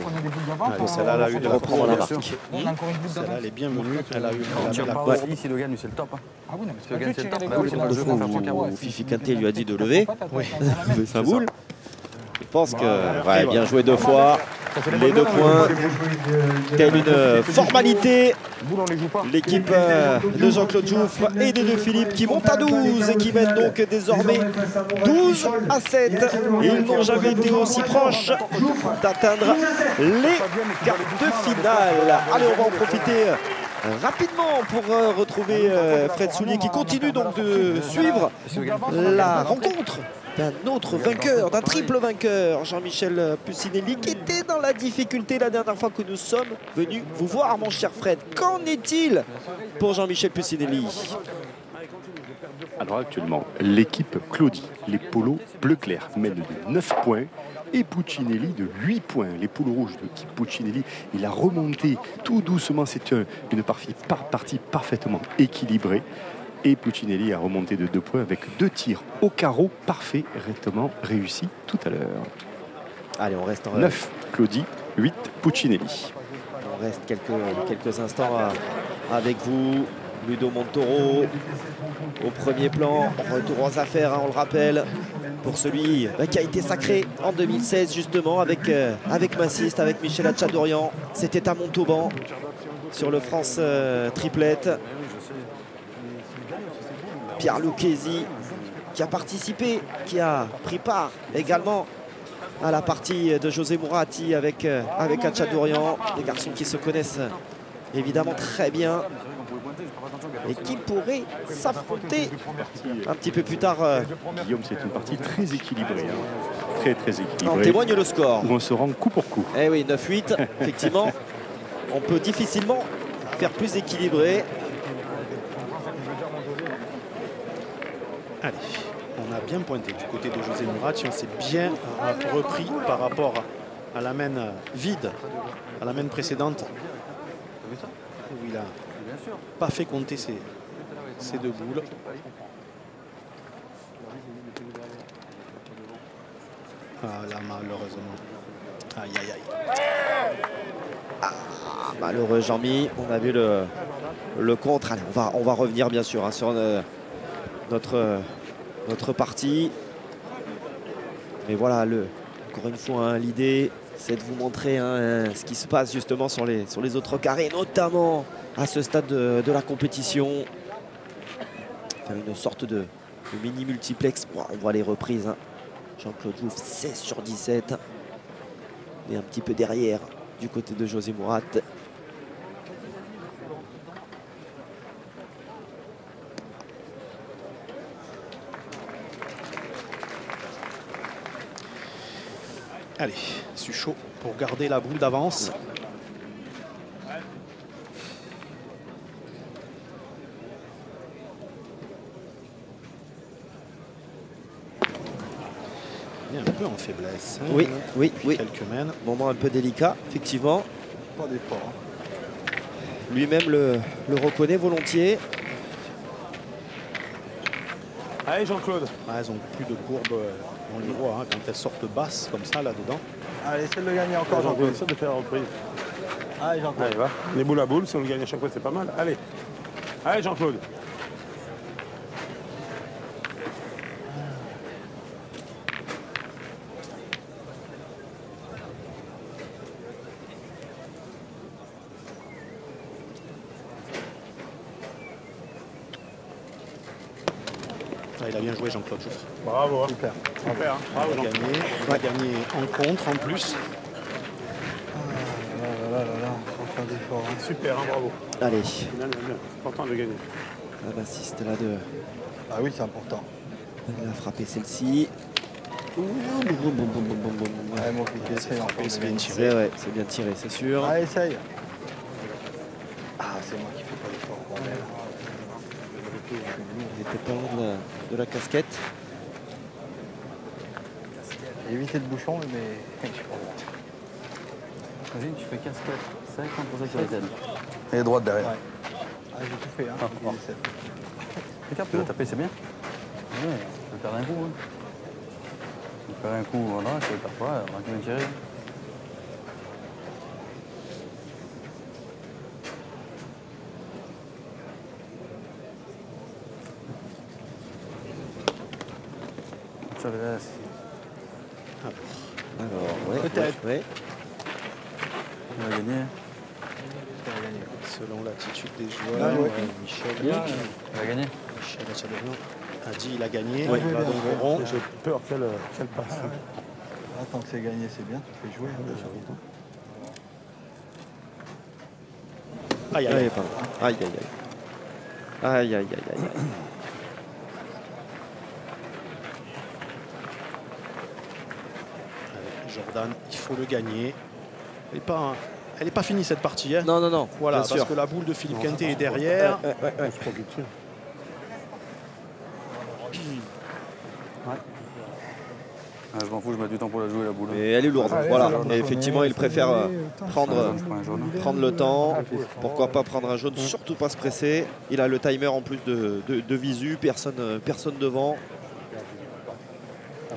Celle-là, elle a eu de reprendre la marque. Celle-là, elle est bien menue. Elle a eu la pointe. Si le gagne, c'est le top. Ah oui, mais c'est le top. Philippe Quintais lui a dit de lever. Lever sa boule. Je pense que... Ouais, bien joué deux fois. Les deux points. Telle une formalité. L'équipe de Jean-Claude Jouffre et des deux Philippe qui montent à 12 et qui mènent donc désormais 12 à 7. Et ils n'ont jamais été aussi proches d'atteindre les quarts de finale. Allez, on va en profiter rapidement pour retrouver Fred Soulier qui continue donc de suivre la rencontre d'un autre vainqueur, d'un triple vainqueur, Jean-Michel Puccinelli, qui était dans la difficulté la dernière fois que nous sommes venus vous voir, mon cher Fred. Qu'en est-il pour Jean-Michel Puccinelli? Alors actuellement, l'équipe Claudie, les polos bleu clair, mène de 9 points et Puccinelli de 8 points. Les polos rouges de l'équipe Puccinelli, il a remonté tout doucement. C'est une partie parfaitement équilibrée. Et Puccinelli a remonté de 2 points avec 2 tirs au carreau parfaitement réussis tout à l'heure. Allez, on reste en 9, Claudie, 8, Puccinelli. On reste quelques instants avec vous. Ludo Montoro au premier plan, retour aux affaires, hein, on le rappelle, pour celui qui a été sacré en 2016 justement avec Massiste, avec Michel Hatchadourian. C'était à Montauban sur le France triplette. Pierre Lucchesi qui a participé, qui a pris part également à la partie de José Murati avec Hatchadourian. Des garçons qui se connaissent évidemment très bien et qui pourraient s'affronter un petit peu plus tard. Guillaume, c'est une partie très équilibrée. Hein. Très, très équilibrée. On témoigne le score. Où on se rend coup pour coup. Eh oui, 9-8, effectivement. On peut difficilement faire plus équilibré. Allez, on on a bien pointé du côté de José Murati. On s'est bien repris par rapport à la main vide, à la main précédente, où il n'a pas fait compter ses deux boules. Ah là, malheureusement. Aïe, aïe, aïe. Ah, malheureux Jean-Mi, on a vu le contre. Allez, on va revenir bien sûr hein, sur notre partie. Mais voilà, encore une fois, hein, l'idée c'est de vous montrer hein, ce qui se passe justement sur les autres carrés, notamment à ce stade de la compétition. Enfin, une sorte de mini-multiplex. On voit les reprises. Hein. Jean-Claude Jouffre, 16 sur 17. Et un petit peu derrière du côté de José Murati. Allez, Suchaud pour garder la boule d'avance. En faiblesse. Oui, oui, oui. Quelques mènes. Moment un peu délicat, effectivement. Pas d'effort. Lui-même le reconnaît volontiers. Allez, Jean-Claude. Ah, elles n'ont plus de courbes, on les voit, hein, quand elles sortent basses comme ça là-dedans. Allez, essaie de le gagner encore, Jean-Claude. Essaie de faire la reprise. Allez, Jean-Claude. Les boules à boules, si on le gagne à chaque fois, c'est pas mal. Allez, allez, Jean-Claude. Jean-Claude Jouffre. Bravo. Super. Super. Bravo, Jean-Claude. On va gagner en contre, en plus. Ah, là, là, là, là. Enfin d'effort. Hein. Super, hein, bravo. Allez. C'est important de gagner. Ah bah si, c'était là de... Ah oui, c'est important. Il a frappé celle-ci. Ouais, c'est bien tiré, c'est sûr. Ah, essaye. Ah, c'est moi qui fais pas d'effort. Il était pas loin de la casquette. J'ai évité le bouchon, mais je suis pas droit. Imagine, tu fais casquette, 50% sur les ailes. Et droite derrière. Ouais. Ah, j'ai tout fait, hein. Ah, bon. Regarde, tu l'as tapé, c'est bien. Ouais, tu peux perdre un coup. Hein. Tu peux perdre un coup, voilà, tu le perds pas, on va quand même tirer. Alors, ouais, peut-être. Ouais. On va gagner. Selon l'attitude des joueurs, ah, ouais. Michel. Yeah. On va gagner. Michel Hatchadourian a dit il a gagné. Ouais. Il va donc au rond. J'ai peur qu'elle passe. Ah, ouais. Tant que c'est gagné, c'est bien. Tu fais jouer. Hein, aïe, aïe, aïe, aïe, aïe, aïe, aïe, aïe, aïe. Jordan, il faut le gagner. Elle n'est pas finie cette partie. Hein. Non, non, non. Voilà, parce que la boule de Philippe Quintais est derrière. Ouais. Ah, je m'en fous, je mets du temps pour la jouer, la boule. Et elle est lourde. Ah, voilà. Et effectivement, il préfère prendre le temps. Pourquoi pas prendre un jaune, surtout pas se presser. Il a le timer en plus de visu, personne devant.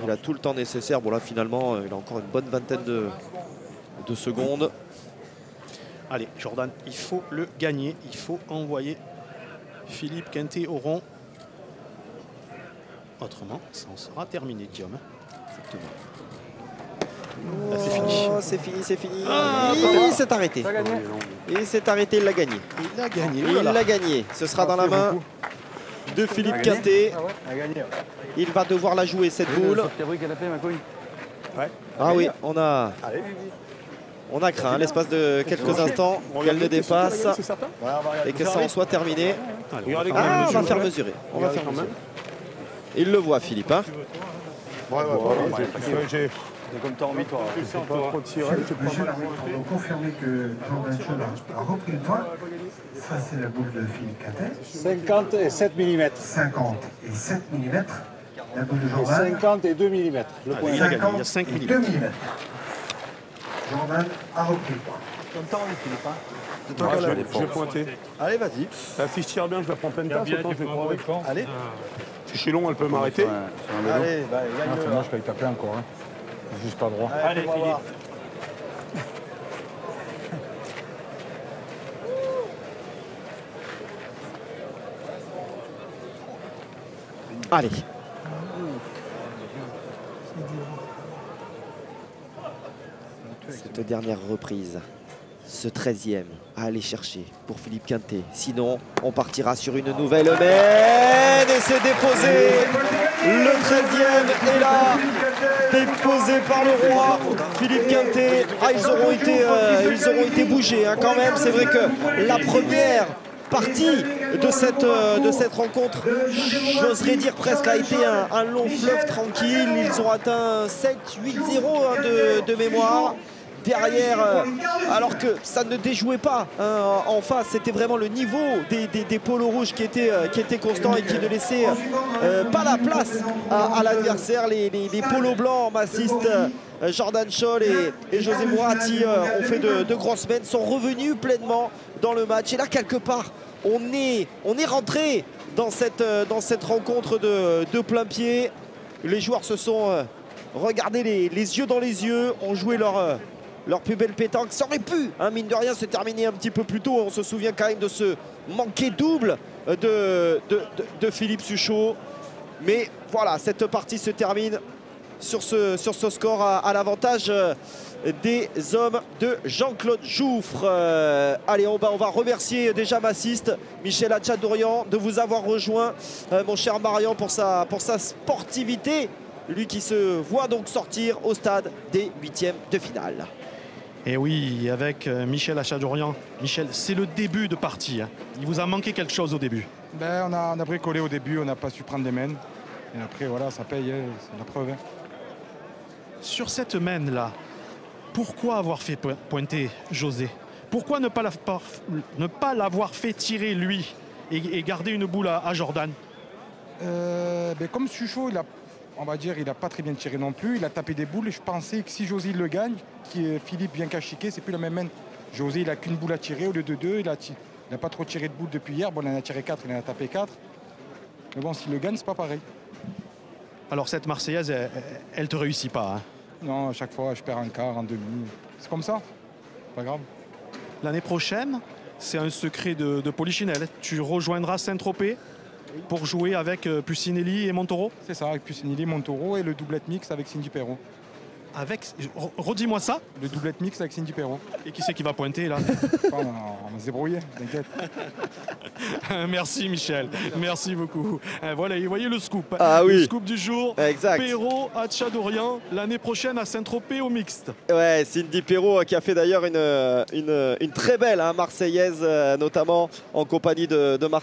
Il a tout le temps nécessaire. Bon là finalement il a encore une bonne vingtaine de secondes. Allez Jordan, il faut le gagner. Il faut envoyer Philippe Quintais au rond. Autrement, ça en sera terminé, Guillaume. Exactement. Là c'est fini. Oh, c'est fini. Ah, il s'est arrêté. Il s'est arrêté, il l'a gagné. Il l'a gagné. Il l'a gagné. Ce sera dans la main de Philippe Quintais. Il va devoir la jouer cette boule. Ah oui, on a craint l'espace de quelques instants qu'elle ne dépasse et que ça en soit terminé. Ah, on va faire mesurer. Il le voit, Philippe. Hein. C'est comme toi en 8, toi. C'est pas trop tiré. Monsieur l'arbitre, vous confirmez que Jordan Scholl a repris le point. Ça, c'est la boule de Philippe Quintais. 50 et 7 mm. 50 et 7 mm. 50 et 2 mm. Le point. Il y a 5 mm. 2 mm. Jordan a repris le point. Ton temps, il n'est pas. Moi, je vais pointer. Allez, vas-y. La fiche tire bien, je la prends pleine tasse. Allez. Si je suis long, elle peut m'arrêter. Allez, bah, gagne. C'est dommage qu'elle tape plein encore. Juste pas droit. Allez, Philippe. Allez. Cette dernière reprise, ce 13e à aller chercher pour Philippe Quintais. Sinon, on partira sur une nouvelle mène et c'est déposé. Le 13e est là, déposé par le roi. Philippe Quintais, ils auront été bougés hein, quand même. C'est vrai que la première partie de cette rencontre, j'oserais dire presque, a été un long fleuve tranquille. Ils ont atteint 7-8-0 hein, de mémoire. Derrière, alors que ça ne déjouait pas hein, en face, c'était vraiment le niveau des polos rouges qui était constant et qui ne laissait pas la place à l'adversaire. Les polos blancs m'assistent. Jordan Scholl et José Murati ont fait de grosses mènes, sont revenus pleinement dans le match. Et là, quelque part, on est rentré dans cette rencontre de plein pied. Les joueurs se sont regardés les yeux dans les yeux, ont joué leur plus belle pétanque. Ça aurait pu, hein, mine de rien, se terminer un petit peu plus tôt. On se souvient quand même de ce manqué double de Philippe Suchaud. Mais voilà, cette partie se termine sur ce score à l'avantage des hommes de Jean-Claude Jouffre. Allez, on va remercier déjà m'assiste Michel Hatchadourian de vous avoir rejoint, mon cher Marian, pour sa sportivité. Lui qui se voit donc sortir au stade des 8e de finale. Et oui, avec Michel Hatchadourian. Michel, c'est le début de partie. Hein. Il vous a manqué quelque chose au début? Ben, on a bricolé au début, on n'a pas su prendre des mènes. Et après, voilà, ça paye, c'est la preuve. Hein. Sur cette mène-là, pourquoi avoir fait pointer José? Pourquoi ne pas l'avoir fait tirer lui et garder une boule à Jordan? Ben, comme Suchaud, il n'a pas très bien tiré non plus. Il a tapé des boules. Et je pensais que si José le gagne, Philippe vient cachiquer, c'est plus la même main. José, il n'a qu'une boule à tirer au lieu de deux. Il n'a pas trop tiré de boules depuis hier. Bon, il en a tiré 4, il en a tapé 4. Mais bon, s'il le gagne, c'est pas pareil. Alors cette Marseillaise, elle te réussit pas. Hein. Non, à chaque fois, je perds un quart, un demi. C'est comme ça. Pas grave. L'année prochaine, c'est un secret de Polichinelle. Tu rejoindras Saint-Tropez pour jouer avec Puccinelli et Montoro? C'est ça, avec Puccinelli, Montoro et le doublette mix avec Cindy Perrault. Redis-moi ça. Le doublette mix avec Cindy Perrault. Et qui c'est qui va pointer là? Enfin, on va se débrouiller, t'inquiète. Merci Michel, merci beaucoup. Voilà, vous voyez le scoop. Ah, oui. Le scoop du jour, exact. Perrault, Hatchadourian, l'année prochaine à Saint-Tropez au mixte. Ouais, Cindy Perrault qui a fait d'ailleurs une très belle hein, Marseillaise, notamment en compagnie de Marc